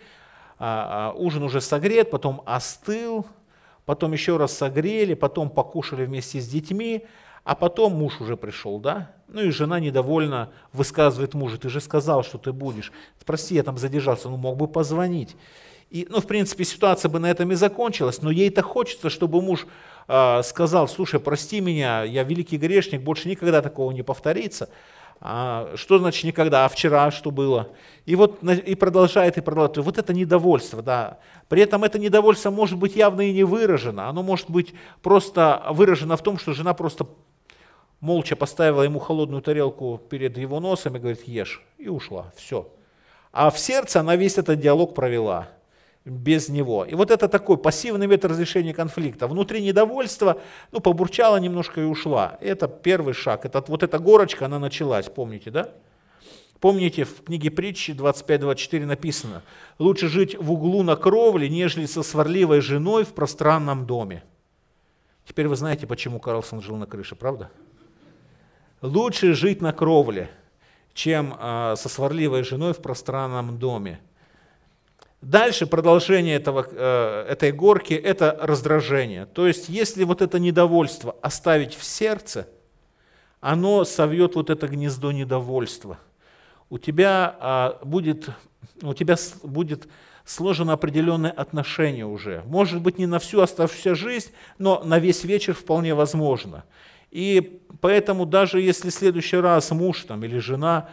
Ужин уже согрет, потом остыл, потом еще раз согрели, потом покушали вместе с детьми, а потом муж уже пришел, да? Ну и жена недовольна высказывает мужу: ты же сказал, что ты будешь. Прости, я там задержался, ну мог бы позвонить. И, ну, в принципе, ситуация бы на этом и закончилась, но ей-то хочется, чтобы муж сказал: слушай, прости меня, я великий грешник, больше никогда такого не повторится. А что значит никогда? А вчера что было? И вот и продолжает. Вот это недовольство, да. При этом это недовольство может быть явно и не выражено. Оно может быть просто выражено в том, что жена просто молча поставила ему холодную тарелку перед его носом и говорит: ешь, и ушла, все. А в сердце она весь этот диалог провела без него. И вот это такой пассивный метод разрешения конфликта. Внутри недовольство, ну, побурчала немножко и ушла. Это первый шаг. Вот эта горочка, она началась, помните, да? Помните, в книге Притчи 25-24 написано: «Лучше жить в углу на кровле, нежели со сварливой женой в пространном доме». Теперь вы знаете, почему Карлсон жил на крыше, правда? Лучше жить на кровле, чем со сварливой женой в пространном доме. Дальше продолжение этой горки – это раздражение. То есть, если вот это недовольство оставить в сердце, оно совьет вот это гнездо недовольства. У тебя будет сложено определенное отношение уже. Может быть, не на всю оставшуюся жизнь, но на весь вечер вполне возможно. И поэтому даже если в следующий раз муж там, или жена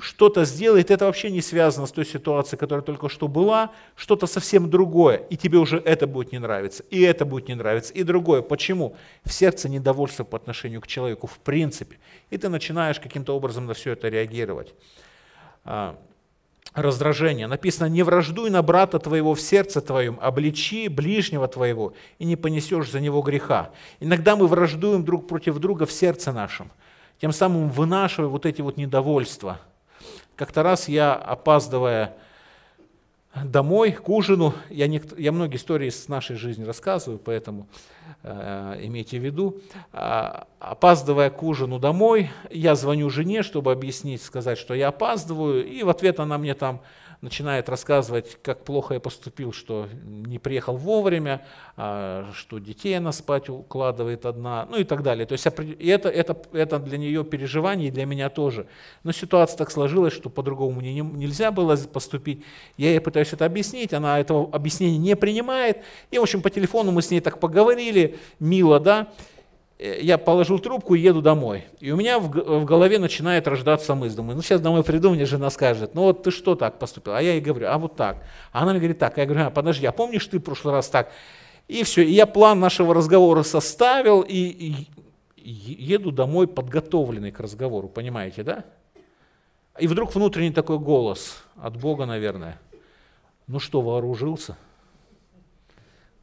что-то сделает, это вообще не связано с той ситуацией, которая только что была, что-то совсем другое, и тебе уже это будет не нравиться, и это будет не нравиться, и другое. Почему? В сердце недовольство по отношению к человеку в принципе, и ты начинаешь каким-то образом на все это реагировать. Раздражение. Написано: «Не враждуй на брата твоего в сердце твоем, обличи ближнего твоего, и не понесешь за него греха». Иногда мы враждуем друг против друга в сердце нашем, тем самым вынашивая вот эти вот недовольства. Как-то раз я, опаздывая домой к ужину, я многие истории с нашей жизни рассказываю, поэтому имейте в виду, опаздывая к ужину домой, я звоню жене, чтобы объяснить, сказать, что я опаздываю, и в ответ она мне там начинает рассказывать, как плохо я поступил, что не приехал вовремя, что детей она спать укладывает одна, ну и так далее. То есть это для нее переживание, и для меня тоже. Но ситуация так сложилась, что по-другому мне нельзя было поступить. Я ей пытаюсь это объяснить, она этого объяснения не принимает. И, в общем, по телефону мы с ней так поговорили, мило, да. Я положил трубку и еду домой. И у меня в голове начинает рождаться мысль. Думаю, ну сейчас домой приду, мне жена скажет: ну вот ты что так поступил? А я ей говорю: а вот так. А она мне говорит так. Я говорю: подожди, а помнишь, ты в прошлый раз так? И все, и я план нашего разговора составил, и еду домой подготовленный к разговору, понимаете, да? И вдруг внутренний такой голос от Бога, наверное: ну что, вооружился?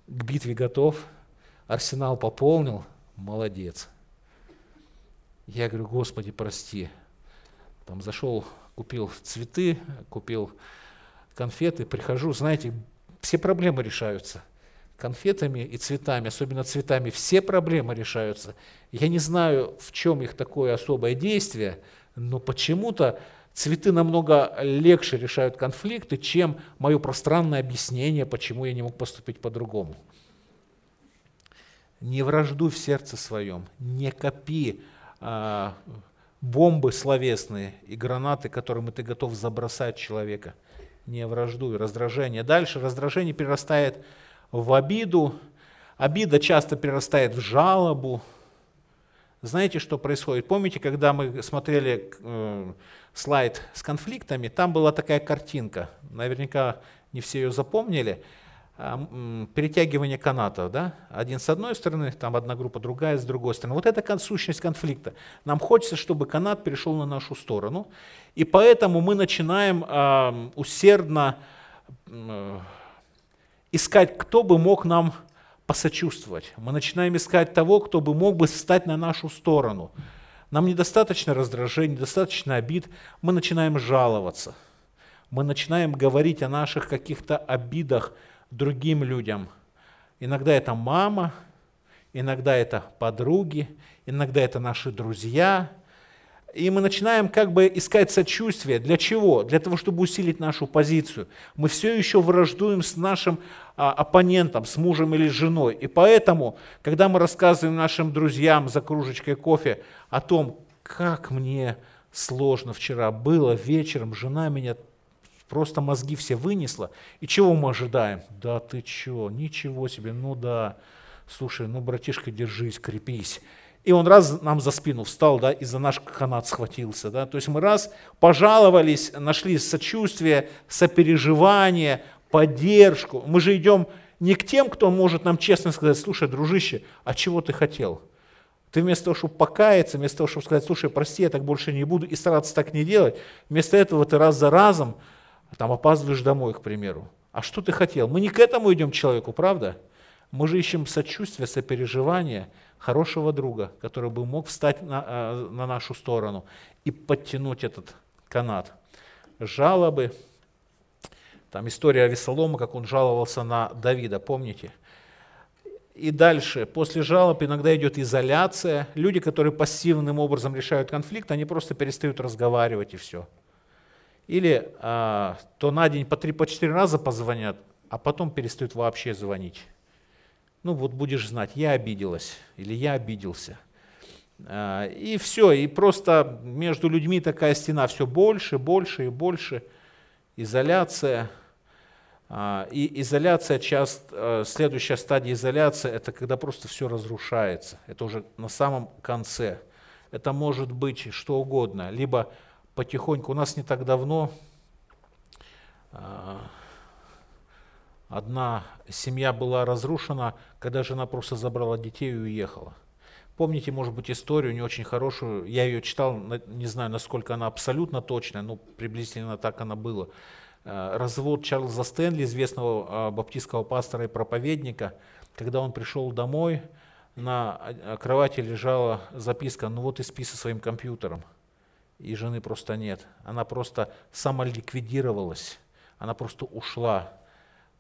К битве готов? Арсенал пополнил? Молодец. Я говорю: Господи, прости. Там зашел, купил цветы, купил конфеты, прихожу, знаете, все проблемы решаются конфетами и цветами, особенно цветами, все проблемы решаются. Я не знаю, в чем их такое особое действие, но почему-то цветы намного легче решают конфликты, чем мое пространное объяснение, почему я не мог поступить по-другому. Не враждуй в сердце своем, не копи бомбы словесные и гранаты, которыми ты готов забросать человека. Не враждуй, раздражение. Дальше раздражение перерастает в обиду, обида часто перерастает в жалобу. Знаете, что происходит? Помните, когда мы смотрели слайд с конфликтами, там была такая картинка, наверняка не все ее запомнили, перетягивание каната, да? Один с одной стороны, там одна группа, другая с другой стороны. Вот это сущность конфликта. Нам хочется, чтобы канат перешел на нашу сторону, и поэтому мы начинаем усердно искать, кто бы мог нам посочувствовать. Мы начинаем искать того, кто бы мог бы встать на нашу сторону. Нам недостаточно раздражения, недостаточно обид, мы начинаем жаловаться. Мы начинаем говорить о наших каких-то обидах другим людям. Иногда это мама, иногда это подруги, иногда это наши друзья. И мы начинаем как бы искать сочувствие. Для чего? Для того, чтобы усилить нашу позицию. Мы все еще враждуем с нашим оппонентом, с мужем или женой. И поэтому, когда мы рассказываем нашим друзьям за кружечкой кофе о том, как мне сложно вчера было, вечером жена меня просто мозги все вынесла, и чего мы ожидаем? Да ты чё, ничего себе, ну да, слушай, ну братишка, держись, крепись. И он раз нам за спину встал, да, и за наш канат схватился. Да? То есть мы раз пожаловались, нашли сочувствие, сопереживание, поддержку. Мы же идем не к тем, кто может нам честно сказать: слушай, дружище, а чего ты хотел? Ты вместо того, чтобы покаяться, вместо того, чтобы сказать: слушай, прости, я так больше не буду, и стараться так не делать, вместо этого ты раз за разом там опаздываешь домой, к примеру. А что ты хотел? Мы не к этому идем человеку, правда? Мы же ищем сочувствие, сопереживание, хорошего друга, который бы мог встать на нашу сторону и подтянуть этот канат. Жалобы. Там история Авесалома, как он жаловался на Давида, помните? И дальше, после жалоб иногда идет изоляция. Люди, которые пассивным образом решают конфликт, они просто перестают разговаривать и все. Или то на день по 3-4 раза позвонят, а потом перестают вообще звонить. Ну вот будешь знать, я обиделась или я обиделся. И все, и просто между людьми такая стена все больше, больше и больше. Изоляция. И изоляция, следующая стадия изоляции, это когда просто все разрушается. Это уже на самом конце. Это может быть что угодно. Либо потихоньку, у нас не так давно одна семья была разрушена, когда жена просто забрала детей и уехала. Помните, может быть, историю не очень хорошую, я ее читал, не знаю, насколько она абсолютно точная, но приблизительно так она была. Развод Чарльза Стэнли, известного баптистского пастора и проповедника, когда он пришел домой, на кровати лежала записка: «Ну вот и спи со своим компьютером». И жены просто нет. Она просто самоликвидировалась, она просто ушла.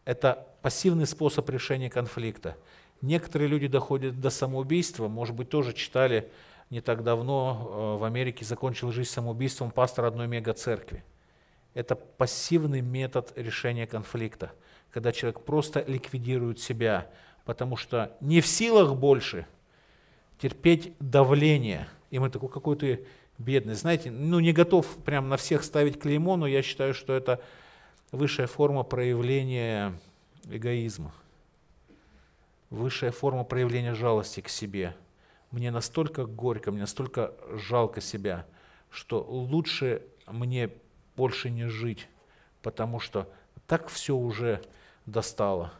Это пассивный способ решения конфликта. Некоторые люди доходят до самоубийства, может быть, тоже читали не так давно, в Америке закончил жизнь самоубийством пастор одной мегацеркви. Это пассивный метод решения конфликта, когда человек просто ликвидирует себя, потому что не в силах больше терпеть давление. И мы такой: какой ты бедный. Знаете, ну не готов прям на всех ставить клеймо, но я считаю, что это высшая форма проявления эгоизма, высшая форма проявления жалости к себе. Мне настолько горько, мне настолько жалко себя, что лучше мне больше не жить, потому что так все уже достало.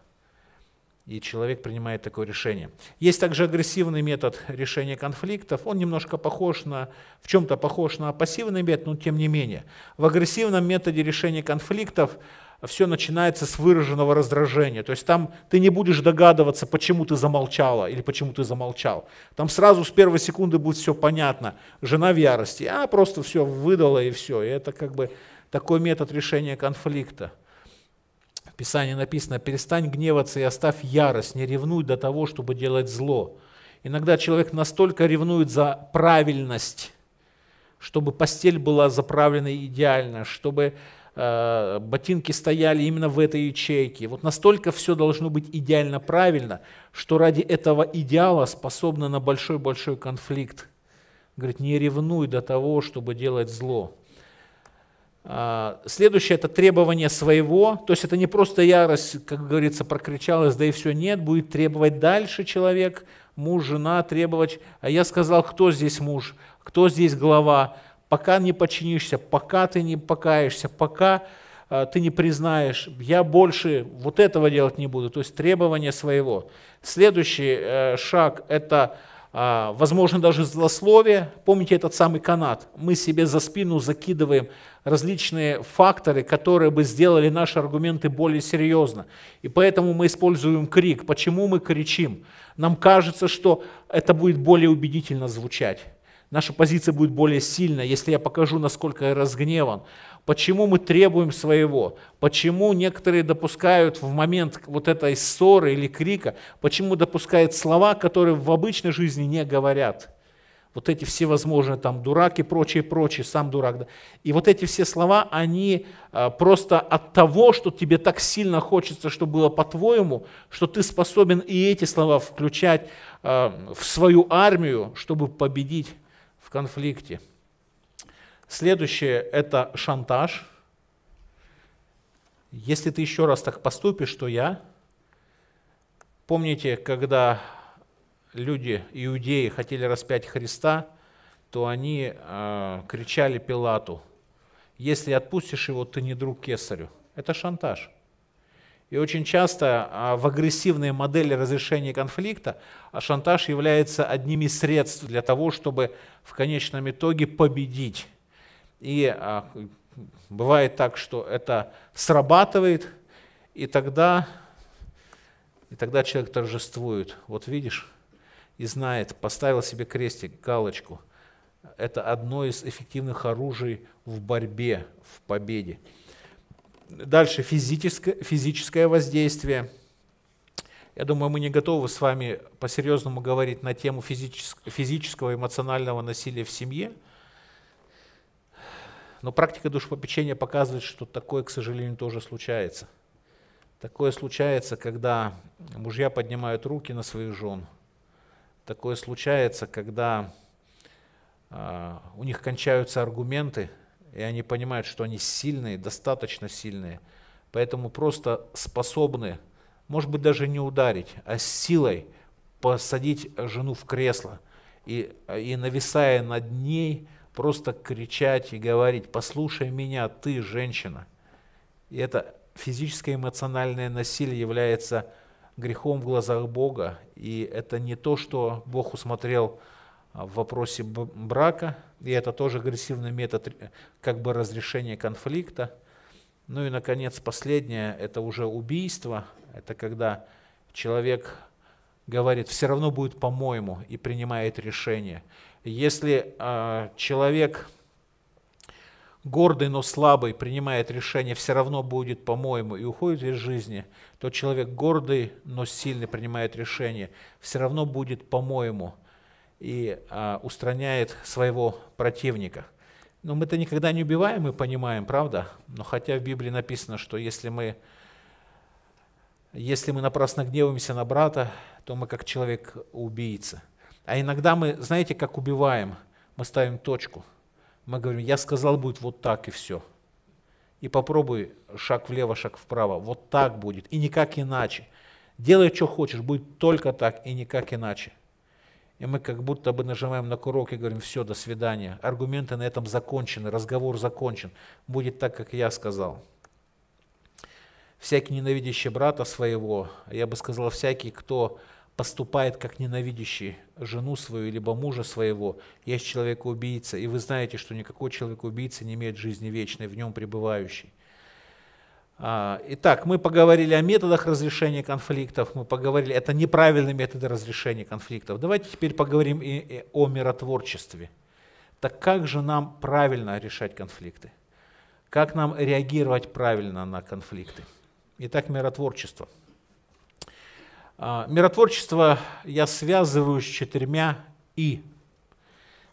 И человек принимает такое решение. Есть также агрессивный метод решения конфликтов. Он немножко похож на, в чем-то похож на пассивный метод, но тем не менее. В агрессивном методе решения конфликтов все начинается с выраженного раздражения. То есть там ты не будешь догадываться, почему ты замолчала или почему ты замолчал. Там сразу с первой секунды будет все понятно. Жена в ярости. Она просто все выдала и все. И это как бы такой метод решения конфликта. В Писании написано: «Перестань гневаться и оставь ярость, не ревнуй до того, чтобы делать зло». Иногда человек настолько ревнует за правильность, чтобы постель была заправлена идеально, чтобы ботинки стояли именно в этой ячейке. Вот настолько все должно быть идеально правильно, что ради этого идеала способно на большой-большой конфликт. Говорит: не ревнуй до того, чтобы делать зло. Следующее – это требование своего, то есть это не просто ярость, как говорится, прокричалась, да и все, нет, будет требовать дальше человек, муж, жена, требовать. А я сказал, кто здесь муж, кто здесь глава, пока не подчинишься, пока ты не покаешься, пока ты не признаешь, я больше вот этого делать не буду, то есть требование своего. Следующий шаг – это возможно, даже злословие. Помните этот самый канат? Мы себе за спину закидываем различные факторы, которые бы сделали наши аргументы более серьезно. И поэтому мы используем крик. Почему мы кричим? Нам кажется, что это будет более убедительно звучать. наша позиция будет более сильная, если я покажу, насколько я разгневан. Почему мы требуем своего? Почему некоторые допускают в момент вот этой ссоры или крика, почему допускают слова, которые в обычной жизни не говорят? Вот эти всевозможные там дурак и прочее, сам дурак. Да? И вот эти все слова, они просто от того, что тебе так сильно хочется, чтобы было по-твоему, что ты способен и эти слова включать в свою армию, чтобы победить в конфликте. Следующее – это шантаж. Если ты еще раз так поступишь, что я… Помните, когда… люди, иудеи, хотели распять Христа, то они кричали Пилату: «Если отпустишь его, ты не друг кесарю». Это шантаж. И очень часто в агрессивной модели разрешения конфликта шантаж является одним из средств для того, чтобы в конечном итоге победить. И бывает так, что это срабатывает, и тогда человек торжествует. Вот видишь? И знает, поставил себе крестик, галочку. Это одно из эффективных оружий в борьбе, в победе. Дальше физическое воздействие. Я думаю, мы не готовы с вами по-серьезному говорить на тему физического эмоционального насилия в семье. Но практика душепопечения показывает, что такое, к сожалению, тоже случается. Такое случается, когда мужья поднимают руки на своих жен. Такое случается, когда у них кончаются аргументы, и они понимают, что они сильные, достаточно сильные, поэтому просто способны, может быть, даже не ударить, а с силой посадить жену в кресло и нависая над ней, просто кричать и говорить: «Послушай меня, ты женщина». И это физическое эмоциональное насилие является грехом в глазах Бога, и это не то, что Бог усмотрел в вопросе брака, и это тоже агрессивный метод как бы разрешения конфликта. Ну и, наконец, последнее – это уже убийство, это когда человек говорит: «Все равно будет по-моему», и принимает решение. Если человек гордый, но слабый, принимает решение «все равно будет, по-моему», и уходит из жизни, то человек гордый, но сильный принимает решение «все равно будет, по-моему», и устраняет своего противника. Но мы-то никогда не убиваем, мы понимаем, правда? Но хотя в Библии написано, что если мы напрасно гневаемся на брата, то мы как человек-убийца. А иногда мы, знаете, как убиваем? Мы ставим точку. Мы говорим: «Я сказал, будет вот так, и все. И попробуй шаг влево, шаг вправо. Вот так будет, и никак иначе. Делай, что хочешь, будет только так, и никак иначе». И мы как будто бы нажимаем на курок и говорим: «Все, до свидания. Аргументы на этом закончены, разговор закончен. Будет так, как я сказал». Всякий, ненавидящий брата своего, я бы сказал, всякий, кто поступает как ненавидящий жену свою, либо мужа своего, есть человек-убийца, и вы знаете, что никакой человек-убийца не имеет жизни вечной, в нем пребывающей. Итак, мы поговорили о методах разрешения конфликтов, мы поговорили, это неправильные методы разрешения конфликтов. Давайте теперь поговорим и о миротворчестве. Так как же нам правильно решать конфликты? Как нам реагировать правильно на конфликты? Итак, миротворчество. Миротворчество я связываю с 4 «и».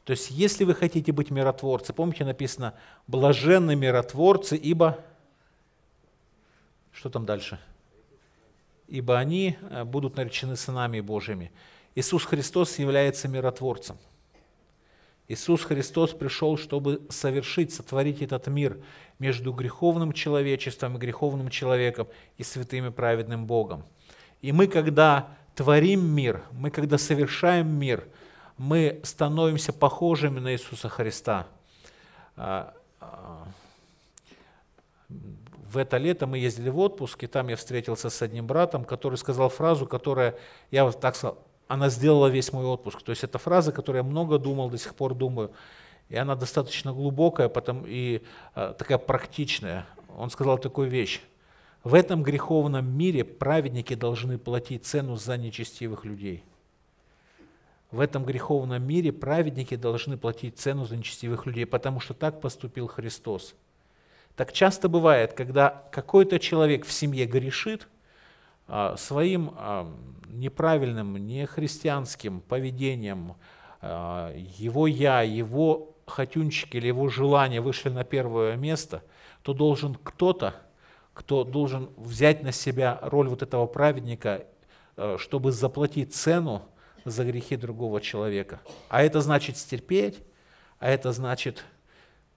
То есть, если вы хотите быть миротворцем, помните, написано: «Блаженны миротворцы, ибо…» Что там дальше? «Ибо они будут наречены сынами Божьими». Иисус Христос является миротворцем. Иисус Христос пришел, чтобы совершить, сотворить этот мир между греховным человечеством и греховным человеком и святым и праведным Богом. И мы, когда творим мир, мы, когда совершаем мир, мы становимся похожими на Иисуса Христа. В это лето мы ездили в отпуск, и там я встретился с одним братом, который сказал фразу, которая, я вот так сказал, она сделала весь мой отпуск. То есть это фраза, которую я много думал, до сих пор думаю. И она достаточно глубокая и такая практичная. Он сказал такую вещь: «В этом греховном мире праведники должны платить цену за нечестивых людей». В этом греховном мире праведники должны платить цену за нечестивых людей, потому что так поступил Христос. Так часто бывает, когда какой-то человек в семье грешит, своим неправильным, нехристианским поведением, его «я», его хотюнчики или его желания вышли на первое место, то должен кто-то, кто должен взять на себя роль вот этого праведника, чтобы заплатить цену за грехи другого человека. А это значит стерпеть, а это значит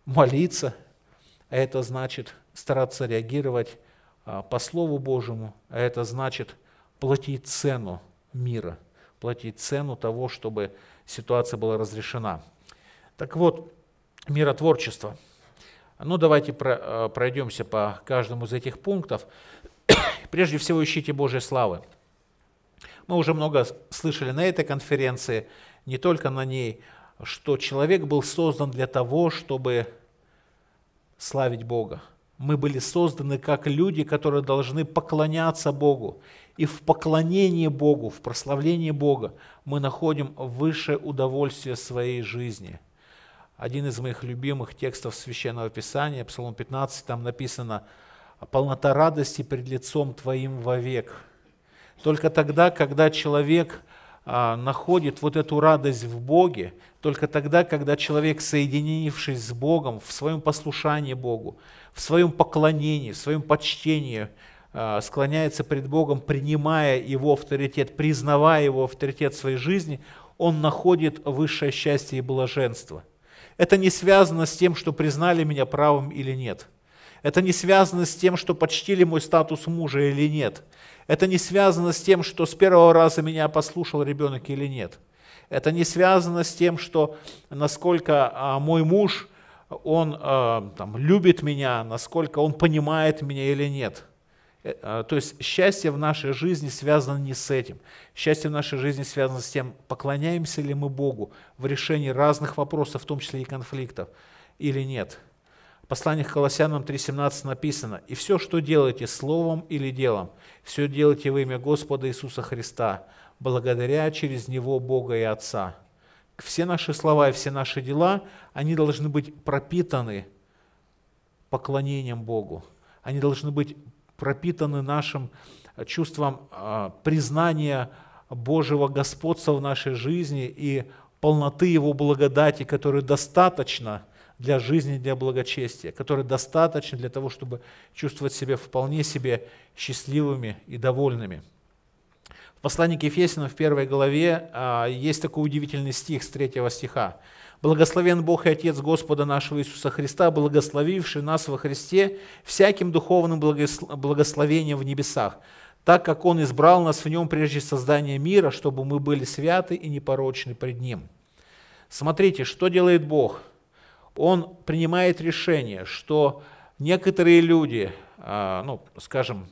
молиться, а это значит стараться реагировать по Слову Божьему, а это значит платить цену мира, платить цену того, чтобы ситуация была разрешена. Так вот, миротворчество. Ну, давайте пройдемся по каждому из этих пунктов. Прежде всего, ищите Божьей славы. Мы уже много слышали на этой конференции, не только на ней, что человек был создан для того, чтобы славить Бога. Мы были созданы как люди, которые должны поклоняться Богу. И в поклонении Богу, в прославлении Бога мы находим высшее удовольствие своей жизни. Один из моих любимых текстов Священного Писания, Псалом 15, там написано: «Полнота радости пред лицом Твоим вовек». Только тогда, когда человек находит вот эту радость в Боге, только тогда, когда человек, соединившись с Богом, в своем послушании Богу, в своем поклонении, в своем почтении, склоняется пред Богом, принимая Его авторитет, признавая Его авторитет в своей жизни, он находит высшее счастье и блаженство. Это не связано с тем, что признали меня правым или нет. Это не связано с тем, что почтили мой статус мужа или нет. Это не связано с тем, что с первого раза меня послушал ребенок или нет. Это не связано с тем, что насколько мой муж, он там, любит меня, насколько он понимает меня или нет. То есть счастье в нашей жизни связано не с этим. Счастье в нашей жизни связано с тем, поклоняемся ли мы Богу в решении разных вопросов, в том числе и конфликтов, или нет. В послании к Колоссянам 3:17 написано: «И все, что делаете, словом или делом, все делайте во имя Господа Иисуса Христа, благодаря через Него Бога и Отца». Все наши слова и все наши дела, они должны быть пропитаны поклонением Богу. Они должны быть пропитаны нашим чувством признания Божьего господства в нашей жизни и полноты Его благодати, которой достаточно для жизни, для благочестия, которые достаточно для того, чтобы чувствовать себя вполне себе счастливыми и довольными. В послании к Ефесянам в 1 главе есть такой удивительный стих с 3 стиха. «Благословен Бог и Отец Господа нашего Иисуса Христа, благословивший нас во Христе всяким духовным благословением в небесах, так как Он избрал нас в Нем прежде создания мира, чтобы мы были святы и непорочны пред Ним». Смотрите, что делает Бог. Он принимает решение, что некоторые люди, ну, скажем,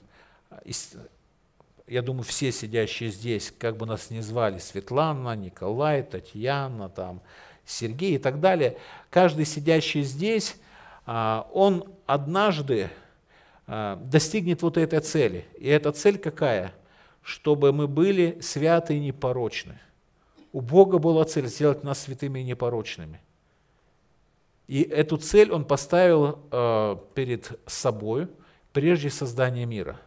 я думаю, все сидящие здесь, как бы нас ни звали, Светлана, Николай, Татьяна, там, Сергей и так далее, каждый сидящий здесь, он однажды достигнет вот этой цели. И эта цель какая? Чтобы мы были святы и непорочны. У Бога была цель сделать нас святыми и непорочными. И эту цель он поставил перед собой прежде создания мира.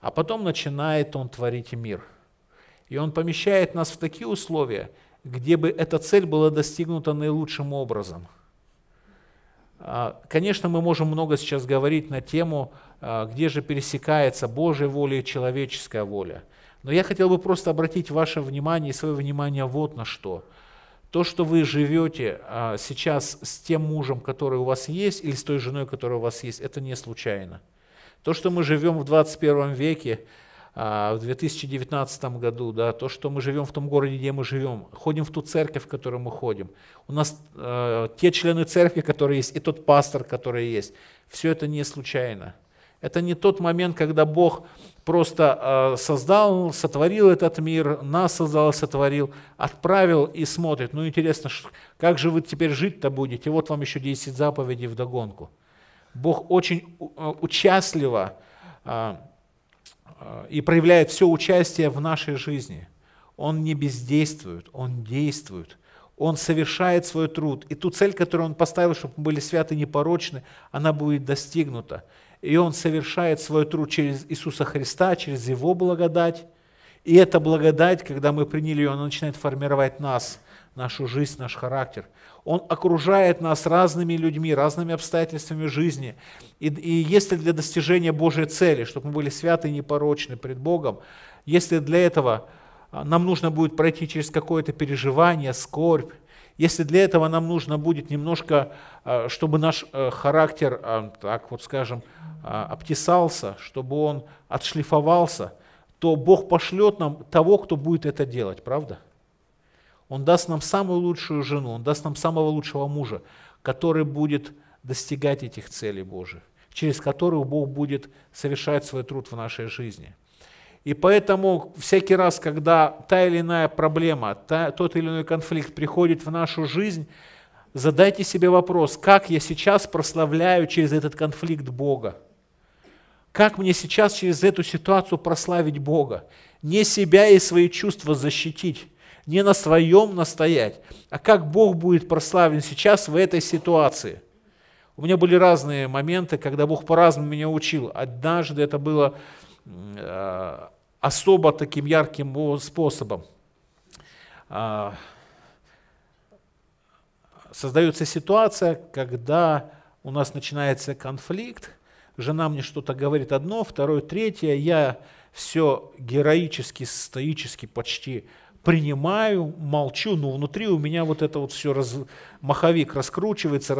А потом начинает он творить мир. И он помещает нас в такие условия, где бы эта цель была достигнута наилучшим образом. Конечно, мы можем много сейчас говорить на тему, где же пересекается Божья воля и человеческая воля. Но я хотел бы просто обратить ваше внимание и свое внимание вот на что. То, что вы живете сейчас с тем мужем, который у вас есть, или с той женой, которая у вас есть, это не случайно. То, что мы живем в 21 веке, в 2019 году, да, то, что мы живем в том городе, где мы живем, ходим в ту церковь, в которую мы ходим, у нас те члены церкви, которые есть, и тот пастор, который есть, все это не случайно. Это не тот момент, когда Бог просто создал, сотворил этот мир, нас создал, сотворил, отправил и смотрит. Ну, интересно, как же вы теперь жить-то будете? Вот вам еще 10 заповедей вдогонку. Бог очень участливо и проявляет все участие в нашей жизни. Он не бездействует, Он действует. Он совершает свой труд. И ту цель, которую Он поставил, чтобы мы были святы и непорочны, она будет достигнута. И Он совершает свой труд через Иисуса Христа, через Его благодать. И эта благодать, когда мы приняли ее, она начинает формировать нас, нашу жизнь, наш характер. Он окружает нас разными людьми, разными обстоятельствами жизни. И если для достижения Божьей цели, чтобы мы были святы и непорочны пред Богом, если для этого нам нужно будет пройти через какое-то переживание, скорбь, если для этого нам нужно будет немножко, чтобы наш характер, так вот скажем, обтесался, чтобы он отшлифовался, то Бог пошлет нам того, кто будет это делать, правда? Он даст нам самую лучшую жену, Он даст нам самого лучшего мужа, который будет достигать этих целей Божьих, через которых Бог будет совершать свой труд в нашей жизни. И поэтому всякий раз, когда та или иная проблема, тот или иной конфликт приходит в нашу жизнь, задайте себе вопрос, как я сейчас прославляю через этот конфликт Бога? Как мне сейчас через эту ситуацию прославить Бога? Не себя и свои чувства защитить, не на своем настоять, а как Бог будет прославлен сейчас в этой ситуации? У меня были разные моменты, когда Бог по-разному меня учил. Однажды это было особо таким ярким способом. Создается ситуация, когда у нас начинается конфликт, жена мне что-то говорит одно, второе, третье, я все героически, стоически почти принимаю, молчу, но внутри у меня вот это вот все, маховик раскручивается,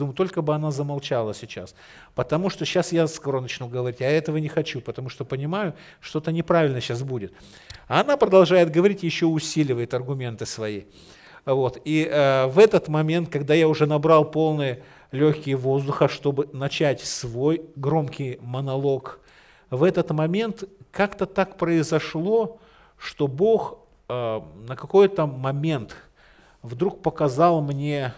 думаю, только бы она замолчала сейчас, потому что сейчас я скоро начну говорить, а я этого не хочу, потому что понимаю, что-то неправильно сейчас будет. А она продолжает говорить, еще усиливает аргументы свои. Вот. И в этот момент, когда я уже набрал полные легкие воздуха, чтобы начать свой громкий монолог, в этот момент как-то так произошло, что Бог на какой-то момент вдруг показал мне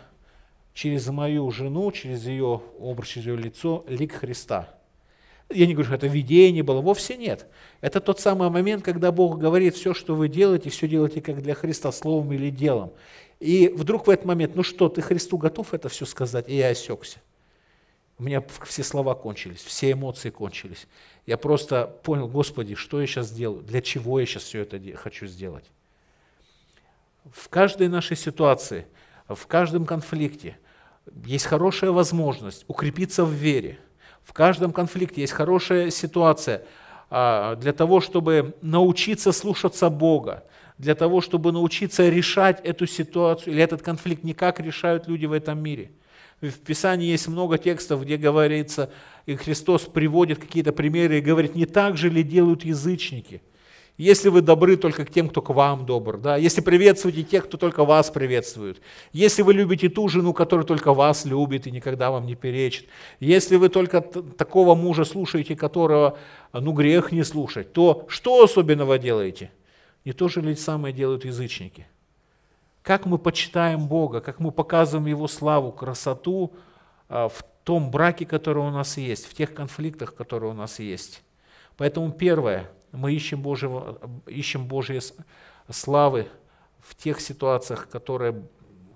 через мою жену, через ее образ, через ее лицо, лик Христа. Я не говорю, что это видение было, вовсе нет. Это тот самый момент, когда Бог говорит, все, что вы делаете, все делаете как для Христа, словом или делом. И вдруг в этот момент, ну что, ты Христу готов это все сказать? И я осекся. У меня все слова кончились, все эмоции кончились. Я просто понял, Господи, что я сейчас делаю, для чего я сейчас все это хочу сделать. В каждой нашей ситуации, в каждом конфликте есть хорошая возможность укрепиться в вере. В каждом конфликте есть хорошая ситуация для того, чтобы научиться слушаться Бога, для того, чтобы научиться решать эту ситуацию или этот конфликт не как решают люди в этом мире. В Писании есть много текстов, где говорится, и Христос приводит какие-то примеры и говорит, не так же ли делают язычники? Если вы добры только к тем, кто к вам добр, да? Если приветствуете тех, кто только вас приветствует, если вы любите ту жену, которая только вас любит и никогда вам не перечит, если вы только такого мужа слушаете, которого ну, грех не слушать, то что особенного делаете? Не то же ли самое делают язычники? Как мы почитаем Бога, как мы показываем Его славу, красоту в том браке, который у нас есть, в тех конфликтах, которые у нас есть. Поэтому первое, мы ищем Божьей славы в тех ситуациях, которые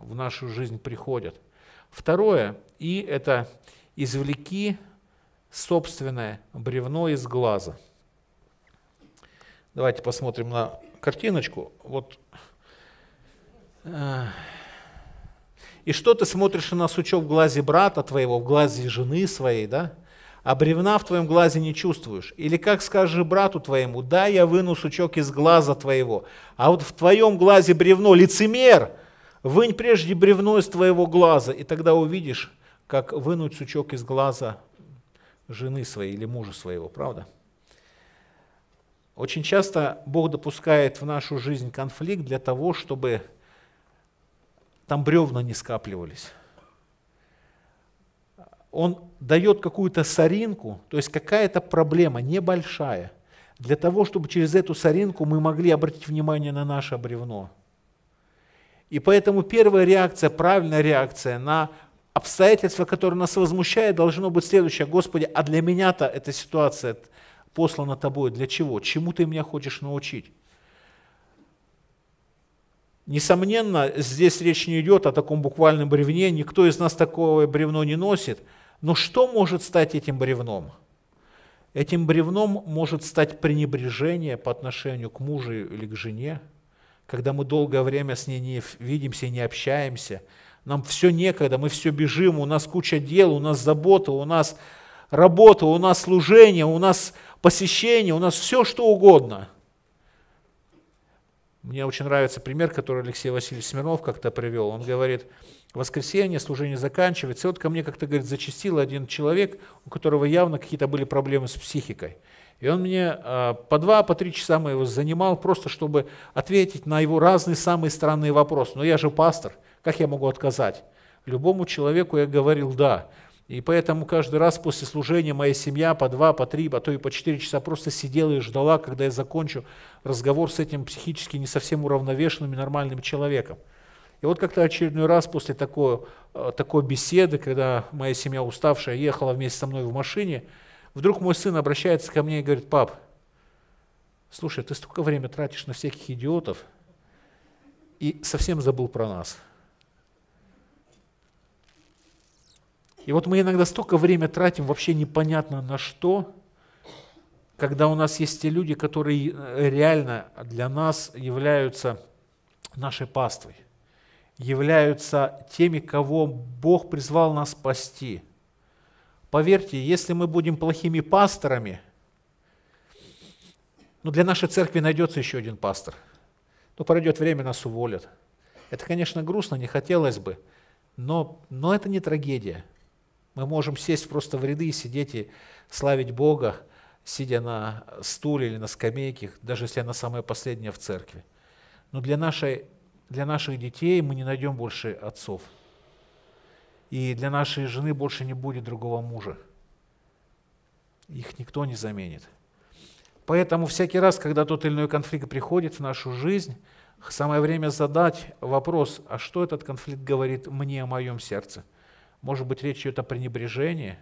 в нашу жизнь приходят. Второе, и это извлеки собственное бревно из глаза. Давайте посмотрим на картиночку. Вот. И что ты смотришь на сучок в глазе брата твоего, в глазе жены своей, да? А бревна в твоем глазе не чувствуешь. Или как скажешь брату твоему, да, я выну сучок из глаза твоего, а вот в твоем глазе бревно, лицемер, вынь прежде бревно из твоего глаза, и тогда увидишь, как вынуть сучок из глаза жены своей или мужа своего, правда? Очень часто Бог допускает в нашу жизнь конфликт для того, чтобы там бревна не скапливались. Он дает какую-то соринку, то есть какая-то проблема небольшая, для того, чтобы через эту соринку мы могли обратить внимание на наше бревно. И поэтому первая реакция, правильная реакция на обстоятельства, которые нас возмущают, должно быть следующее. Господи, а для меня-то эта ситуация послана Тобой для чего? Чему Ты меня хочешь научить? Несомненно, здесь речь не идет о таком буквальном бревне, никто из нас такое бревно не носит, но что может стать этим бревном? Этим бревном может стать пренебрежение по отношению к мужу или к жене, когда мы долгое время с ней не видимся и не общаемся, нам все некогда, мы все бежим, у нас куча дел, у нас забота, у нас работа, у нас служение, у нас посещение, у нас все что угодно. Мне очень нравится пример, который Алексей Васильевич Смирнов как-то привел. Он говорит, в воскресенье служение заканчивается. И вот ко мне как-то, говорит, зачастил один человек, у которого явно какие-то были проблемы с психикой. И он мне по 2-3 часа моего занимал, просто чтобы ответить на его разные самые странные вопросы. Но я же пастор, как я могу отказать? Любому человеку я говорил «да». И поэтому каждый раз после служения моя семья по 2, по 3, а то и по 4 часа просто сидела и ждала, когда я закончу разговор с этим психически не совсем уравновешенным и нормальным человеком. И вот как-то очередной раз после такой беседы, когда моя семья уставшая ехала вместе со мной в машине, вдруг мой сын обращается ко мне и говорит: «Пап, слушай, ты столько времени тратишь на всяких идиотов и совсем забыл про нас». И вот мы иногда столько времени тратим вообще непонятно на что, когда у нас есть те люди, которые реально для нас являются нашей паствой, являются теми, кого Бог призвал нас спасти. Поверьте, если мы будем плохими пасторами, ну для нашей церкви найдется еще один пастор. Ну пройдет время, нас уволят. Это, конечно, грустно, не хотелось бы, но это не трагедия. Мы можем сесть просто в ряды и сидеть и славить Бога, сидя на стуле или на скамейке, даже если она самая последняя в церкви. Но для наших детей мы не найдем больше отцов. И для нашей жены больше не будет другого мужа. Их никто не заменит. Поэтому всякий раз, когда тот или иной конфликт приходит в нашу жизнь, самое время задать вопрос, а что этот конфликт говорит мне о моем сердце? Может быть, речь идет о пренебрежении,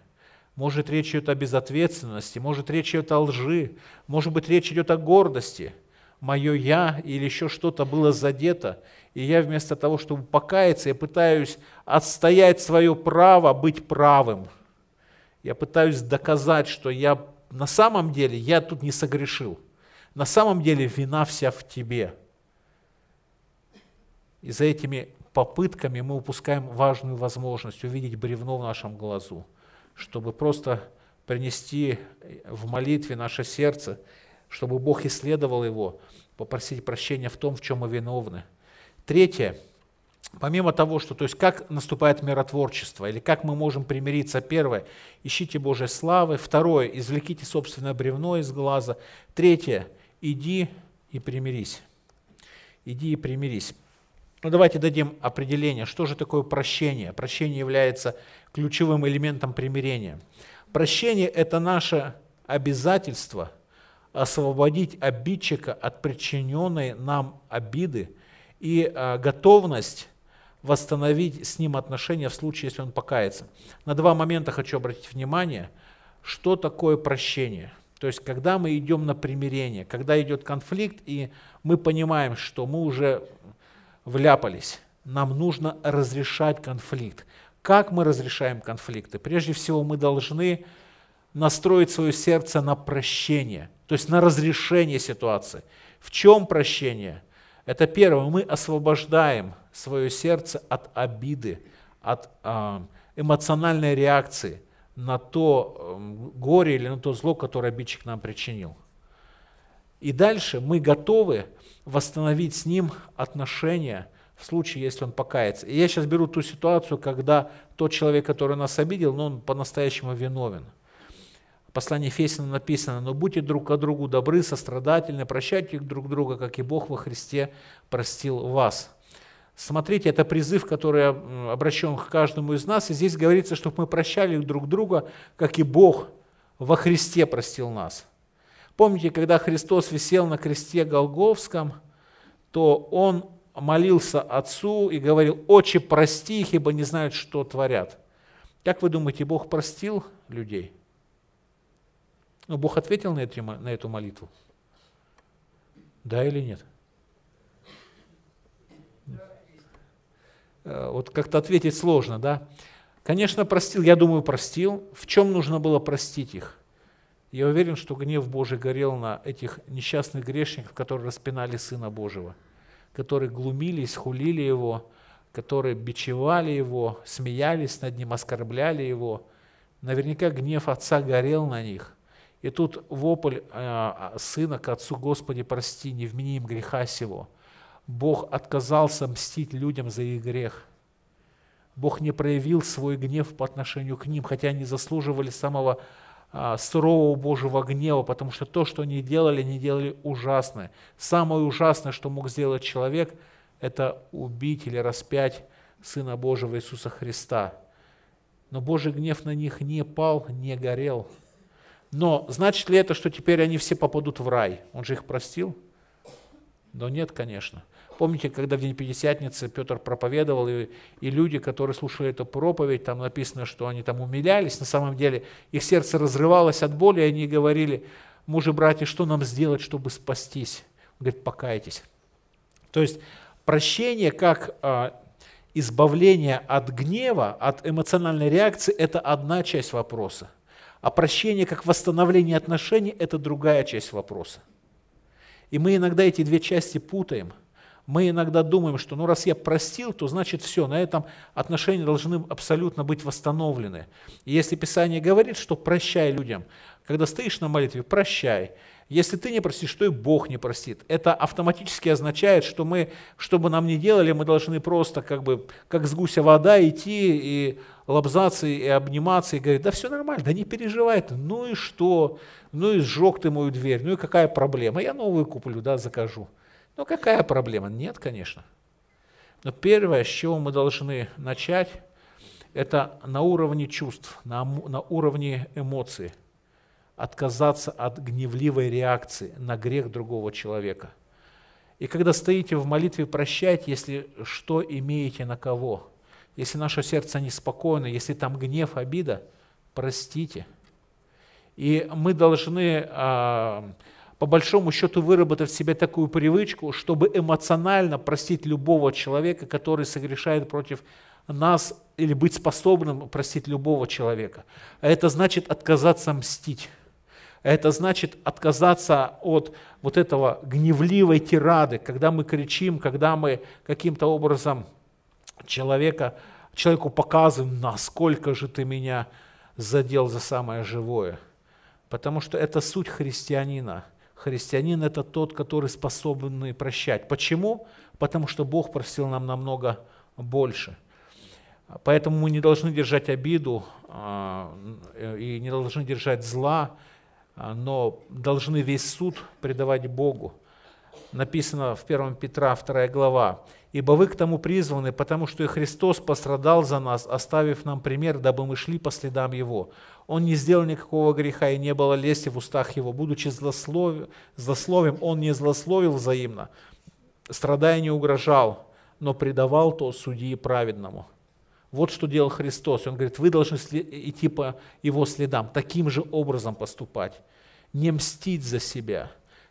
может, речь идет о безответственности, может, речь идет о лжи, может быть, речь идет о гордости. Мое «я» или еще что-то было задето, и я вместо того, чтобы покаяться, я пытаюсь отстоять свое право быть правым. Я пытаюсь доказать, что я на самом деле, я тут не согрешил. На самом деле вина вся в тебе. И за этими попытками мы упускаем важную возможность увидеть бревно в нашем глазу, чтобы просто принести в молитве наше сердце, чтобы Бог исследовал его, попросить прощения в том, в чем мы виновны. Третье. Помимо того, что, то есть как наступает миротворчество, или как мы можем примириться, первое, ищите Божьей славы, второе, извлеките собственное бревно из глаза, третье, иди и примирись. Иди и примирись. Ну, давайте дадим определение, что же такое прощение. Прощение является ключевым элементом примирения. Прощение – это наше обязательство освободить обидчика от причиненной нам обиды и готовность восстановить с ним отношения в случае, если он покается. На 2 момента хочу обратить внимание, что такое прощение. То есть, когда мы идем на примирение, когда идет конфликт, и мы понимаем, что мы уже вляпались. Нам нужно разрешать конфликт. Как мы разрешаем конфликты? Прежде всего, мы должны настроить свое сердце на прощение, то есть на разрешение ситуации. В чем прощение? Это первое, мы освобождаем свое сердце от обиды, от эмоциональной реакции на то горе или на то зло, которое обидчик нам причинил. И дальше мы готовы восстановить с ним отношения в случае, если он покается. И я сейчас беру ту ситуацию, когда тот человек, который нас обидел, но он по-настоящему виновен. В послании Ефесянам написано: «Но будьте друг к другу добры, сострадательны, прощайте друг друга, как и Бог во Христе простил вас». Смотрите, это призыв, который обращен к каждому из нас. И здесь говорится, чтобы мы прощали друг друга, как и Бог во Христе простил нас. Помните, когда Христос висел на кресте Голгофском, то Он молился Отцу и говорил: «Отче, прости их, ибо не знают, что творят». Как вы думаете, Бог простил людей? Но Бог ответил на эту молитву? Да или нет? Вот как-то ответить сложно, да? Конечно, простил, я думаю, простил. В чем нужно было простить их? Я уверен, что гнев Божий горел на этих несчастных грешников, которые распинали Сына Божьего, которые глумились, хулили Его, которые бичевали Его, смеялись над Ним, оскорбляли Его. Наверняка гнев Отца горел на них. И тут вопль Сына к Отцу: «Господи, прости, не вмени им греха сего». Бог отказался мстить людям за их грех. Бог не проявил свой гнев по отношению к ним, хотя они заслуживали самого сурового Божьего гнева, потому что то, что они делали ужасное. Самое ужасное, что мог сделать человек, это убить или распять Сына Божьего Иисуса Христа. Но Божий гнев на них не пал, не горел. Но значит ли это, что теперь они все попадут в рай? Он же их простил? Но нет, конечно. Помните, когда в день Пятидесятницы Петр проповедовал, и люди, которые слушали эту проповедь, там написано, что они там умилялись, на самом деле их сердце разрывалось от боли, и они говорили: мужи, братья, что нам сделать, чтобы спастись? Он говорит: покайтесь. То есть прощение как избавление от гнева, от эмоциональной реакции – это одна часть вопроса, а прощение как восстановление отношений – это другая часть вопроса. И мы иногда эти две части путаем. Мы иногда думаем, что ну раз я простил, то значит все, на этом отношения должны абсолютно быть восстановлены. И если Писание говорит, что прощай людям, когда стоишь на молитве, прощай. Если ты не простишь, то и Бог не простит. Это автоматически означает, что мы, что бы нам ни делали, мы должны просто как с гуся вода идти и лобзаться, и обниматься, и говорить: да все нормально, да не переживай ты, ну и что, ну и сжег ты мою дверь, ну и какая проблема, я новую куплю, да, закажу. Ну какая проблема? Нет, конечно. Но первое, с чего мы должны начать, это на уровне чувств, на уровне эмоций отказаться от гневливой реакции на грех другого человека. И когда стоите в молитве прощать, если что имеете на кого, если наше сердце неспокойно, если там гнев, обида, простите. И мы должны по большому счету выработать в себе такую привычку, чтобы эмоционально простить любого человека, который согрешает против нас, или быть способным простить любого человека. А это значит отказаться мстить. Это значит отказаться от вот этого гневливой тирады, когда мы кричим, когда мы каким-то образом человеку показываем, насколько же ты меня задел за самое живое. Потому что это суть христианина. Христианин – это тот, который способен прощать. Почему? Потому что Бог простил нам намного больше. Поэтому мы не должны держать обиду и не должны держать зла, но должны весь суд предавать Богу. Написано в 1 Петра 2 глава. «Ибо вы к тому призваны, потому что и Христос пострадал за нас, оставив нам пример, дабы мы шли по следам Его. Он не сделал никакого греха, и не было лести в устах Его. Будучи злословием, Он не злословил взаимно, страдая не угрожал, но предавал то судьи праведному». Вот что делал Христос. Он говорит: вы должны идти по Его следам, таким же образом поступать, не мстить за себя,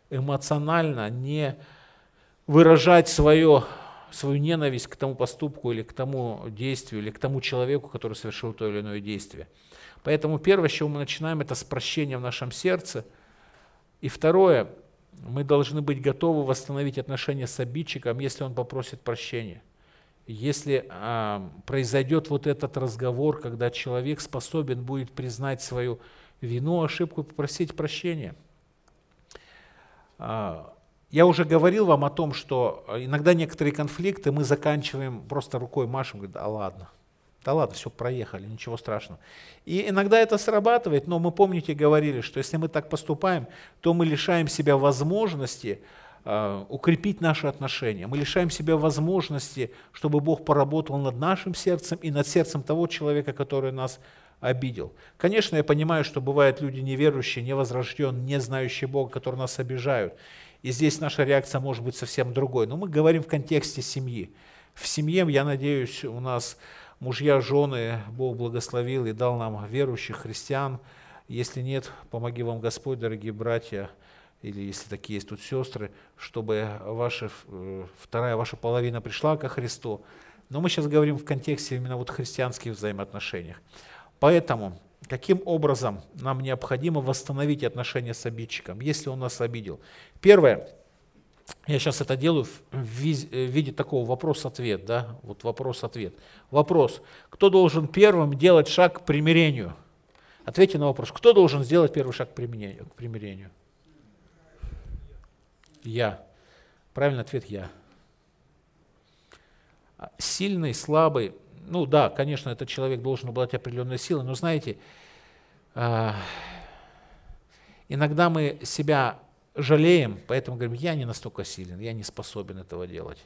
эмоционально не выражать свою ненависть к тому поступку или к тому действию, или к тому человеку, который совершил то или иное действие. Поэтому первое, с чего мы начинаем, это с прощения в нашем сердце. И второе, мы должны быть готовы восстановить отношения с обидчиком, если он попросит прощения. Если произойдет вот этот разговор, когда человек способен будет признать свою вину, ошибку и попросить прощения. Я уже говорил вам о том, что иногда некоторые конфликты мы заканчиваем просто рукой машем, говорит: да ладно, все, проехали, ничего страшного. И иногда это срабатывает, но мы, помните, говорили, что если мы так поступаем, то мы лишаем себя возможности укрепить наши отношения. Мы лишаем себя возможности, чтобы Бог поработал над нашим сердцем и над сердцем того человека, который нас обидел. Конечно, я понимаю, что бывают люди неверующие, невозрожденные, не знающие Бога, которые нас обижают. И здесь наша реакция может быть совсем другой. Но мы говорим в контексте семьи. В семье, я надеюсь, у нас мужья, жены, Бог благословил и дал нам верующих христиан. Если нет, помоги вам Господь, дорогие братья, или если такие есть тут сестры, чтобы вторая ваша половина пришла ко Христу, Но мы сейчас говорим в контексте именно вот христианских взаимоотношений. Поэтому каким образом нам необходимо восстановить отношения с обидчиком, если он нас обидел? Первое, я сейчас это делаю в виде такого вопрос-ответ. Да? Вот вопрос-ответ. Вопрос, кто должен первым делать шаг к примирению? Ответьте на вопрос, кто должен сделать первый шаг к примирению? Я. Правильный ответ – я. Сильный, слабый. Ну да, конечно, этот человек должен обладать определенной силой, но знаете, иногда мы себя жалеем, поэтому говорим, я не настолько силен, я не способен этого делать.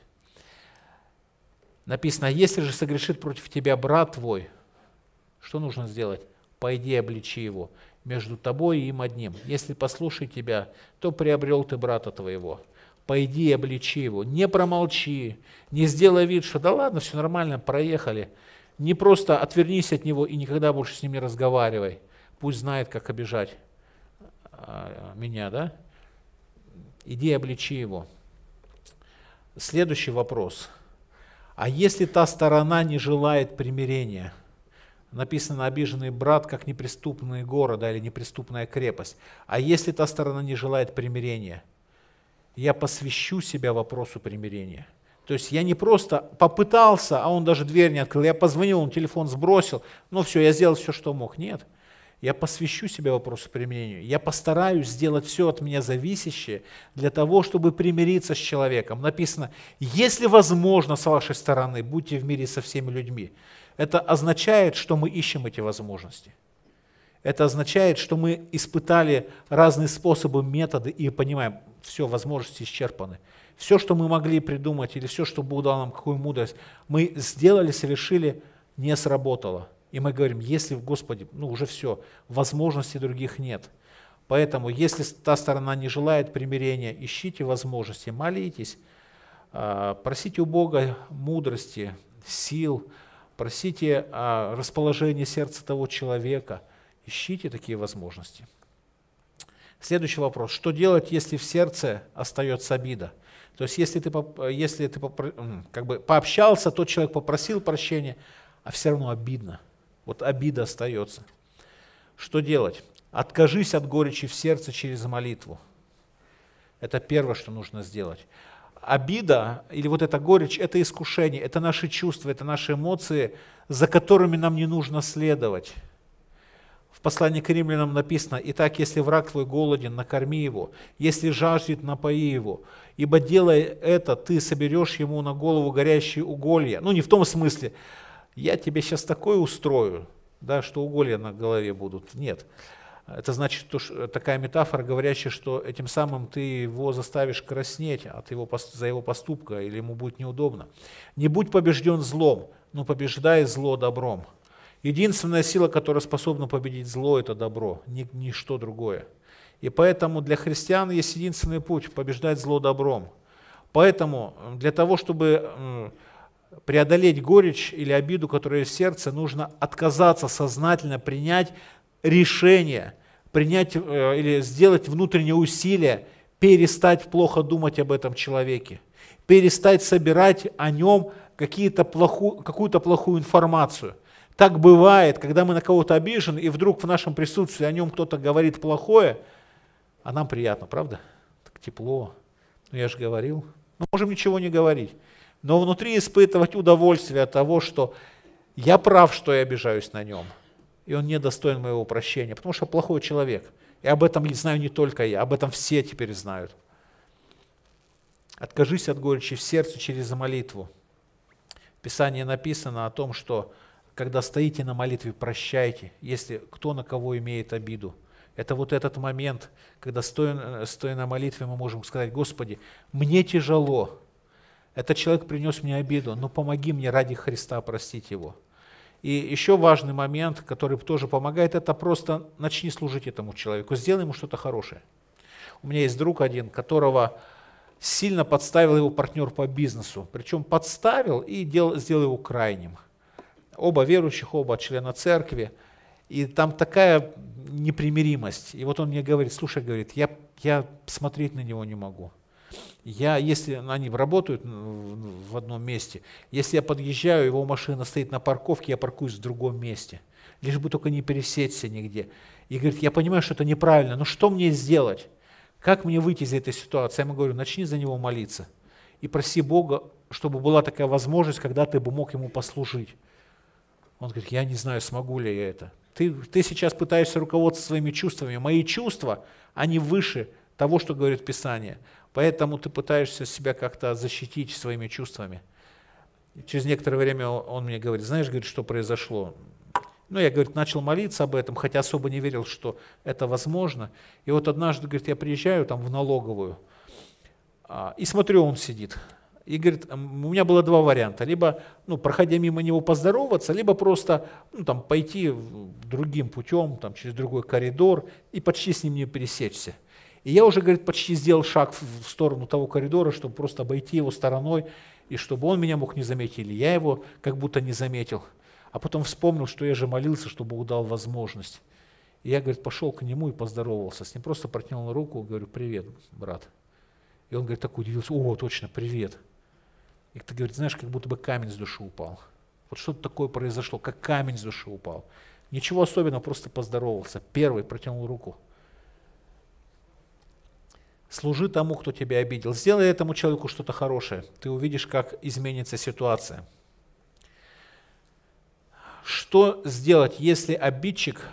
Написано, если же согрешит против тебя брат твой, что нужно сделать? Пойди, обличи его между тобой и им одним. Если послушай тебя, то приобрел ты брата твоего. Пойди и обличи его, не промолчи, не сделай вид, что да ладно, все нормально, проехали. Не просто отвернись от него и никогда больше с ним не разговаривай. Пусть знает, как обижать меня, да? Иди и обличи его. Следующий вопрос. А если та сторона не желает примирения? Написано, обиженный брат, как неприступный город или неприступная крепость. А если та сторона не желает примирения? Я посвящу себя вопросу примирения. То есть я не просто попытался, а он даже дверь не открыл, я позвонил, он телефон сбросил, ну все, я сделал все, что мог. Нет, я посвящу себя вопросу примирения. Я постараюсь сделать все от меня зависящее для того, чтобы примириться с человеком. Написано, если возможно с вашей стороны, будьте в мире со всеми людьми. Это означает, что мы ищем эти возможности. Это означает, что мы испытали разные способы, методы и понимаем, все, возможности исчерпаны. Все, что мы могли придумать, или все, что Бог дал нам, какую мудрость, мы сделали, совершили, не сработало. И мы говорим, если в Господе, ну уже все, возможностей других нет. Поэтому, если та сторона не желает примирения, ищите возможности, молитесь, просите у Бога мудрости, сил, просите расположения сердца того человека, ищите такие возможности. Следующий вопрос. Что делать, если в сердце остается обида? То есть, если ты как бы пообщался, тот человек попросил прощения, а все равно обидно. Вот обида остается. Что делать? Откажись от горечи в сердце через молитву. Это первое, что нужно сделать. Обида или вот эта горечь – это искушение, это наши чувства, это наши эмоции, за которыми нам не нужно следовать. В послании к Римлянам написано, «Итак, если враг твой голоден, накорми его, если жаждет, напои его, ибо делая это, ты соберешь ему на голову горящие уголья». Ну, не в том смысле, я тебе сейчас такое устрою, да, что уголья на голове будут. Нет. Это значит, такая метафора, говорящая, что этим самым ты его заставишь краснеть за его поступка, или ему будет неудобно. «Не будь побежден злом, но побеждай зло добром». Единственная сила, которая способна победить зло, это добро, ничто другое. И поэтому для христиан есть единственный путь – побеждать зло добром. Поэтому для того, чтобы преодолеть горечь или обиду, которая есть в сердце, нужно отказаться сознательно, принять решение, или сделать внутреннее усилие, перестать плохо думать об этом человеке, перестать собирать о нем какую-то плохую информацию. Так бывает, когда мы на кого-то обижены, и вдруг в нашем присутствии о нем кто-то говорит плохое, а нам приятно, правда? Так тепло. Ну я же говорил. Мы можем ничего не говорить. Но внутри испытывать удовольствие от того, что я прав, что я обижаюсь на нем, и он не достоин моего прощения, потому что плохой человек. И об этом знаю не только я, об этом все теперь знают. Откажись от горечи в сердце через молитву. В Писании написано о том, что когда стоите на молитве, прощайте, если кто на кого имеет обиду. Это вот этот момент, когда стоя на молитве, мы можем сказать, Господи, мне тяжело, этот человек принес мне обиду, но помоги мне ради Христа простить его. И еще важный момент, который тоже помогает, это просто начни служить этому человеку, сделай ему что-то хорошее. У меня есть друг один, которого сильно подставил его партнер по бизнесу, причем подставил и сделал его крайним. Оба верующих, оба члена церкви, и там такая непримиримость. И вот он мне говорит, слушай, говорит, я смотреть на него не могу. Если они работают в одном месте, если я подъезжаю, его машина стоит на парковке, я паркуюсь в другом месте, лишь бы только не пересечься нигде. И говорит, я понимаю, что это неправильно, но что мне сделать? Как мне выйти из этой ситуации? Я ему говорю, начни за него молиться и проси Бога, чтобы была такая возможность, когда ты бы мог ему послужить. Он говорит, я не знаю, смогу ли я это. Ты сейчас пытаешься руководствоваться своими чувствами. Мои чувства, они выше того, что говорит Писание. Поэтому ты пытаешься себя как-то защитить своими чувствами. И через некоторое время он мне говорит, знаешь, говорит, что произошло? Ну, я, говорит, начал молиться об этом, хотя особо не верил, что это возможно. И вот однажды, говорит, я приезжаю там в налоговую, и смотрю, он сидит. И говорит, у меня было два варианта. Либо, проходя мимо него, поздороваться, либо просто пойти другим путем, через другой коридор и почти с ним не пересечься. И я уже, говорит, почти сделал шаг в сторону того коридора, чтобы просто обойти его стороной, и чтобы он меня мог не заметить, или я его как будто не заметил. А потом вспомнил, что я же молился, чтобы Бог дал возможность. И я, говорит, пошел к нему и поздоровался. С ним просто протянул руку, говорю, привет, брат. И он, говорит, так удивился, о, точно, привет. И ты, говорит, знаешь, как будто бы камень с души упал. Вот что-то такое произошло, как камень с души упал. Ничего особенного, просто поздоровался. Первый протянул руку. Служи тому, кто тебя обидел. Сделай этому человеку что-то хорошее. Ты увидишь, как изменится ситуация. Что сделать, если обидчик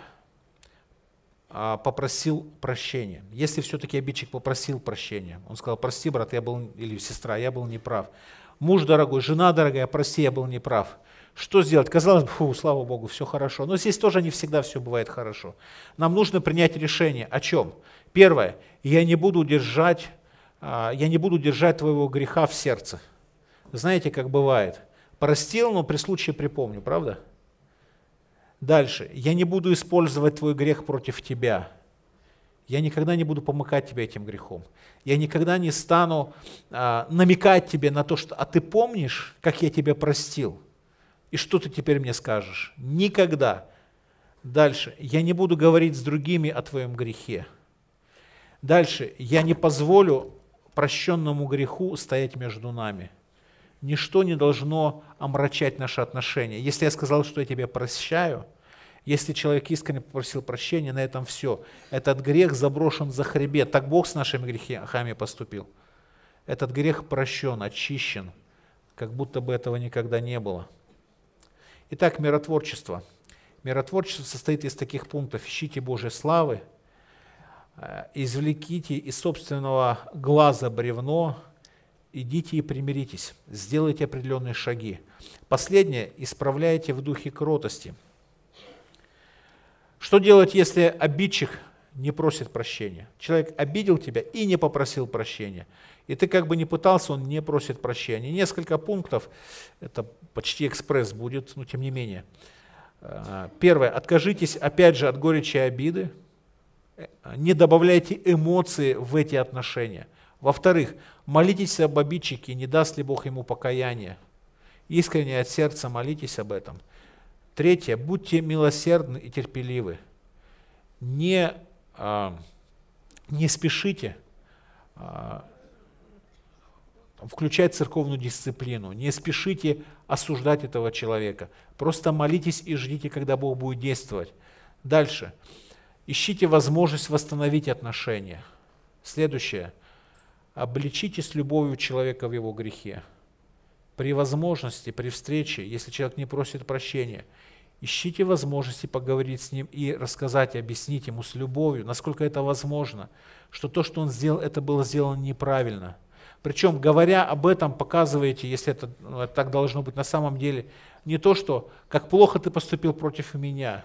попросил прощения? Если все-таки обидчик попросил прощения, он сказал, прости, брат, я был, или сестра, я был неправ. Муж дорогой, жена дорогая, прости, я был неправ. Что сделать? Казалось бы, фу, слава Богу, все хорошо. Но здесь тоже не всегда все бывает хорошо. Нам нужно принять решение. О чем? Первое. Я не буду держать твоего греха в сердце. Знаете, как бывает? Простил, но при случае припомню, правда? Дальше. Я не буду использовать твой грех против тебя. Я никогда не буду помыкать тебе этим грехом. Я никогда не стану намекать тебе на то, что «а ты помнишь, как я тебя простил? И что ты теперь мне скажешь?» Никогда. Дальше. Я не буду говорить с другими о твоем грехе. Дальше. Я не позволю прощенному греху стоять между нами. Ничто не должно омрачать наши отношения. Если я сказал, что я тебя прощаю, если человек искренне попросил прощения, на этом все. Этот грех заброшен за хребет. Так Бог с нашими грехами поступил. Этот грех прощен, очищен, как будто бы этого никогда не было. Итак, миротворчество. Миротворчество состоит из таких пунктов. Ищите Божьей славы, извлеките из собственного глаза бревно, идите и примиритесь, сделайте определенные шаги. Последнее, исправляйте в духе кротости. Что делать, если обидчик не просит прощения? Человек обидел тебя и не попросил прощения. И ты как бы не пытался, он не просит прощения. Несколько пунктов, это почти экспресс будет, но тем не менее. Первое, откажитесь опять же от горечи и обиды, не добавляйте эмоции в эти отношения. Во-вторых, молитесь об обидчике, не даст ли Бог ему покаяние. Искренне от сердца молитесь об этом. Третье, будьте милосердны и терпеливы. Не спешите включать церковную дисциплину, не спешите осуждать этого человека. Просто молитесь и ждите, когда Бог будет действовать. Дальше, ищите возможность восстановить отношения. Следующее. Обличите с любовью человека в его грехе. При возможности, при встрече, если человек не просит прощения, ищите возможности поговорить с ним и рассказать, объяснить ему с любовью, насколько это возможно, что то, что он сделал, это было сделано неправильно. Причем, говоря об этом, показываете, если это так должно быть на самом деле, не то, что «как плохо ты поступил против меня».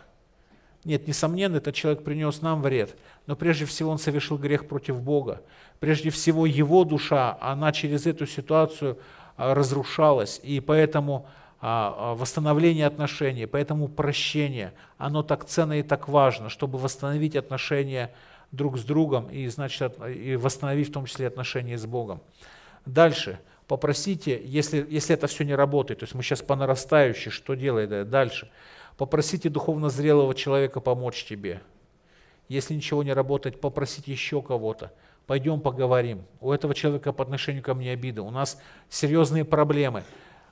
Нет, несомненно, этот человек принес нам вред, но прежде всего он совершил грех против Бога. Прежде всего его душа, она через эту ситуацию разрушалась, и поэтому восстановление отношений, поэтому прощение, оно так ценно и так важно, чтобы восстановить отношения друг с другом и, значит, и восстановить в том числе отношения с Богом. Дальше. Попросите, если это все не работает, то есть мы сейчас по нарастающей, что делает дальше? Попросите духовно зрелого человека помочь тебе. Если ничего не работает, попросите еще кого-то. пойдем поговорим, у этого человека по отношению ко мне обида, у нас серьезные проблемы.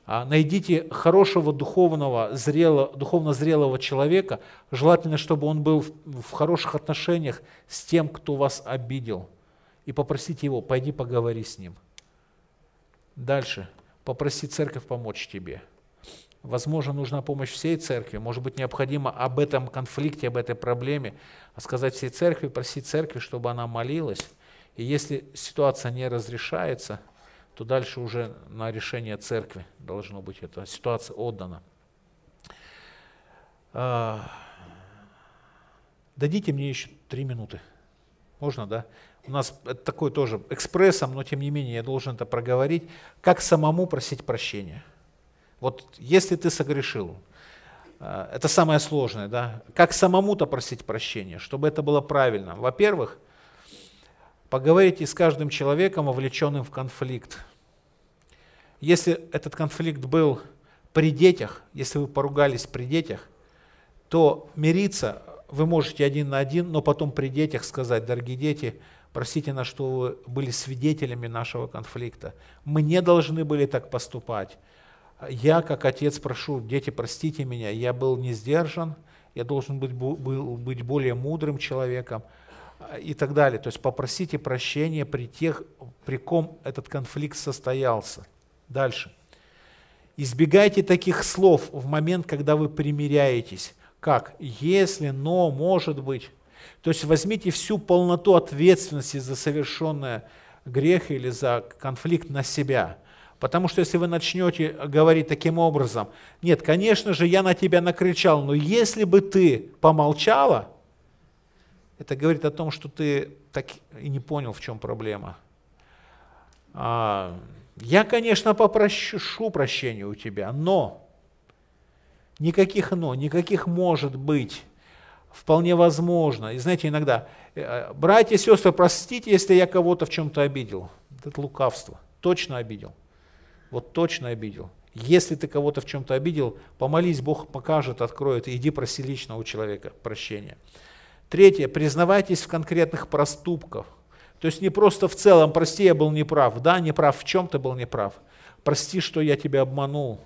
Найдите хорошего духовного, духовно зрелого человека, желательно, чтобы он был в хороших отношениях с тем, кто вас обидел, и попросите его, пойди поговори с ним. Дальше, попроси церковь помочь тебе. Возможно, нужна помощь всей церкви, может быть, необходимо об этом конфликте, об этой проблеме сказать всей церкви, просить церкви, чтобы она молилась. И если ситуация не разрешается, то дальше уже на решение церкви должно быть эта ситуация отдана. Дадите мне еще 3 минуты. Можно, да? У нас это такой тоже экспрессом, но тем не менее я должен это проговорить. Как самому просить прощения? Вот если ты согрешил, это самое сложное, да? Как самому-то просить прощения, чтобы это было правильно? Во-первых, поговорите с каждым человеком, вовлеченным в конфликт. Если этот конфликт был при детях, если вы поругались при детях, то мириться вы можете 1 на 1, но потом при детях сказать: дорогие дети, простите нас, что вы были свидетелями нашего конфликта. Мы не должны были так поступать. Я, как отец, прошу, дети, простите меня, я был не сдержан, я должен был быть более мудрым человеком. И так далее. То есть попросите прощения при ком этот конфликт состоялся. Дальше. Избегайте таких слов в момент, когда вы примиряетесь. Как? Если, но, может быть. То есть возьмите всю полноту ответственности за совершенный грех или за конфликт на себя. Потому что если вы начнете говорить таким образом: нет, конечно же, я на тебя накричал, но если бы ты помолчала, это говорит о том, что ты так и не понял, в чем проблема. Я, конечно, попрошу прощения у тебя, но никаких «но», никаких «может быть», вполне возможно. И знаете, иногда: братья и сестры, простите, если я кого-то в чем-то обидел. Это лукавство. Точно обидел. Вот точно обидел. Если ты кого-то в чем-то обидел, помолись, Бог покажет, откроет, и иди проси лично у человека прощения. Третье. Признавайтесь в конкретных проступках. То есть не просто в целом: прости, я был неправ. Да, неправ. В чем ты был неправ? Прости, что я тебя обманул.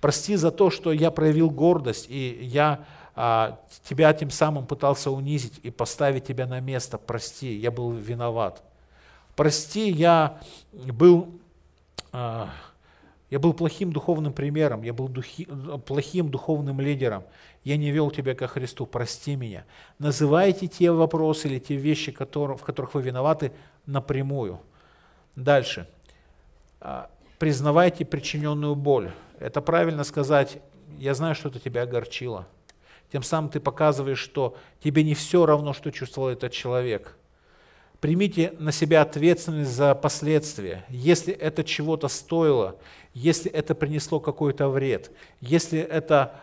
Прости за то, что я проявил гордость, и я тебя тем самым пытался унизить и поставить тебя на место. Прости, я был виноват. Прости, я был плохим духовным примером, я был плохим духовным лидером, я не вел тебя ко Христу, прости меня. Называйте те вопросы или те вещи, в которых вы виноваты, напрямую. Дальше. Признавайте причиненную боль. Это правильно сказать: я знаю, что это тебя огорчило. Тем самым ты показываешь, что тебе не все равно, что чувствовал этот человек. Примите на себя ответственность за последствия. Если это чего-то стоило, если это принесло какой-то вред, если это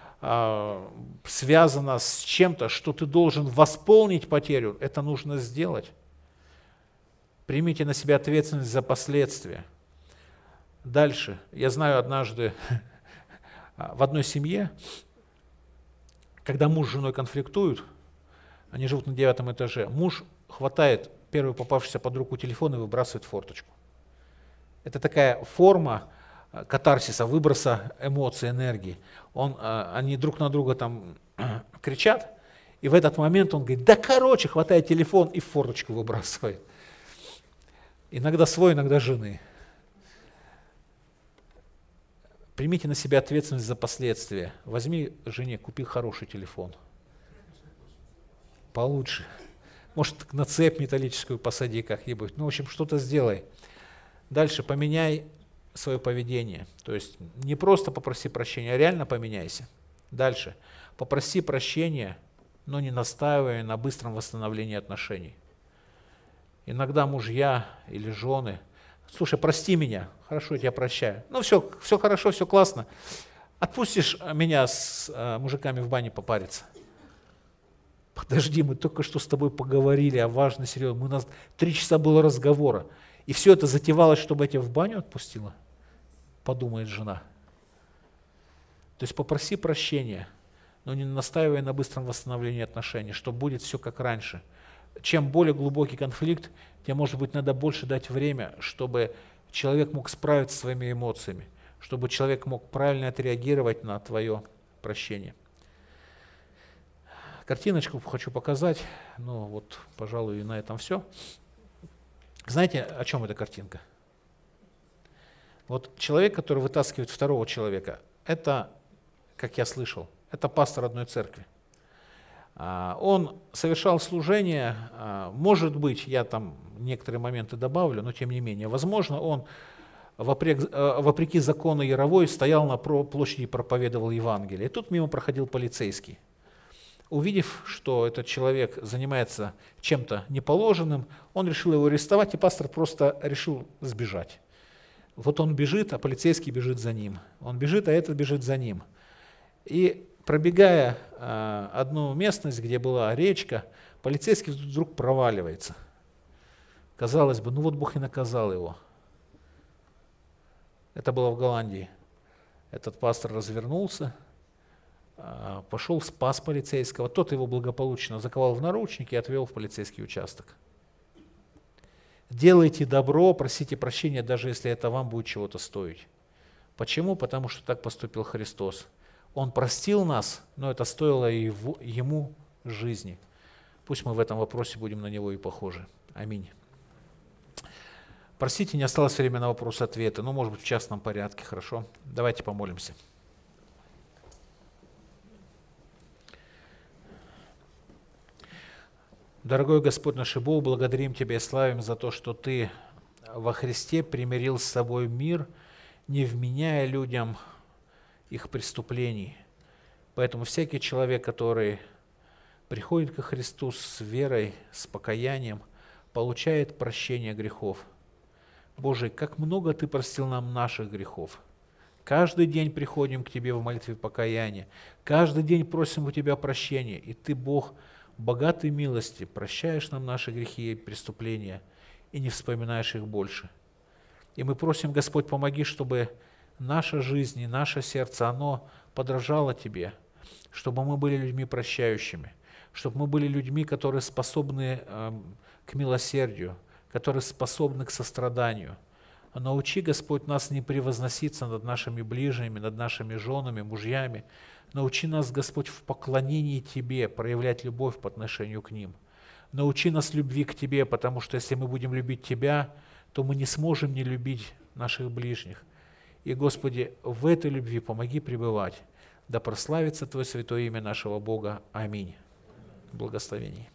связано с чем-то, что ты должен восполнить потерю, это нужно сделать. Примите на себя ответственность за последствия. Дальше. Я знаю, однажды в одной семье, когда муж с женой конфликтуют, они живут на 9-м этаже, муж хватает первый попавшийся под руку телефон и выбрасывает форточку. Это такая форма катарсиса, выброса эмоций, энергии. Они друг на друга там кричат, и в этот момент он говорит: да короче, хватает телефон и в форточку выбрасывает. Иногда свой, иногда жены. Примите на себя ответственность за последствия. Возьми жене, купи хороший телефон. Получше. Может, на цепь металлическую посади как-нибудь. Ну, в общем, что-то сделай. Дальше, поменяй свое поведение. То есть не просто попроси прощения, а реально поменяйся. Дальше, попроси прощения, но не настаивая на быстром восстановлении отношений. Иногда мужья или жены: слушай, прости меня, хорошо, я тебя прощаю. Ну, все хорошо, все классно. Отпустишь меня с мужиками в бане попариться? Подожди, мы только что с тобой поговорили о важной, серьезной. У нас 3 часа было разговора. И все это затевалось, чтобы я тебя в баню отпустила? Подумает жена. То есть попроси прощения, но не настаивая на быстром восстановлении отношений, что будет все как раньше. чем более глубокий конфликт, тем, может быть, надо больше дать время, чтобы человек мог справиться со своими эмоциями, чтобы человек мог правильно отреагировать на твое прощение. Картиночку хочу показать, но вот, пожалуй, и на этом все. Знаете, о чем эта картинка? Вот человек, который вытаскивает второго человека, это, как я слышал, это пастор одной церкви. Он совершал служение, может быть, я там некоторые моменты добавлю, но тем не менее, возможно, он вопреки закону Яровой стоял на площади и проповедовал Евангелие. И тут мимо проходил полицейский. Увидев, что этот человек занимается чем-то неположенным, он решил его арестовать, и пастор просто решил сбежать. Вот он бежит, а полицейский бежит за ним. Он бежит, а этот бежит за ним. И пробегая одну местность, где была речка, полицейский вдруг проваливается. Казалось бы, ну вот Бог и наказал его. Это было в Голландии. Этот пастор развернулся, пошел, спас полицейского. Тот его благополучно заковал в наручники и отвел в полицейский участок. Делайте добро, просите прощения, даже если это вам будет чего-то стоить. Почему? Потому что так поступил Христос. Он простил нас, но это стоило Ему жизни. Пусть мы в этом вопросе будем на Него и похожи. Аминь. Простите, не осталось времени на вопросы-ответы, но, может быть, в частном порядке, хорошо? Давайте помолимся. Дорогой Господь наш Бог, благодарим Тебя и славим за то, что Ты во Христе примирил с собой мир, не вменяя людям их преступлений. Поэтому всякий человек, который приходит ко Христу с верой, с покаянием, получает прощение грехов. Боже, как много Ты простил нам наших грехов. Каждый день приходим к Тебе в молитве покаяния, каждый день просим у Тебя прощения, и Ты, Бог, богатой милости, прощаешь нам наши грехи и преступления, и не вспоминаешь их больше. И мы просим, Господь, помоги, чтобы наша жизнь и наше сердце, оно подражало Тебе, чтобы мы были людьми прощающими, чтобы мы были людьми, которые способны к милосердию, которые способны к состраданию. Научи, Господь, нас не превозноситься над нашими ближними, над нашими женами, мужьями. Научи нас, Господь, в поклонении Тебе проявлять любовь по отношению к ним. Научи нас любви к Тебе, потому что если мы будем любить Тебя, то мы не сможем не любить наших ближних. И, Господи, в этой любви помоги пребывать. Да прославится Твое святое имя нашего Бога. Аминь. Благословений.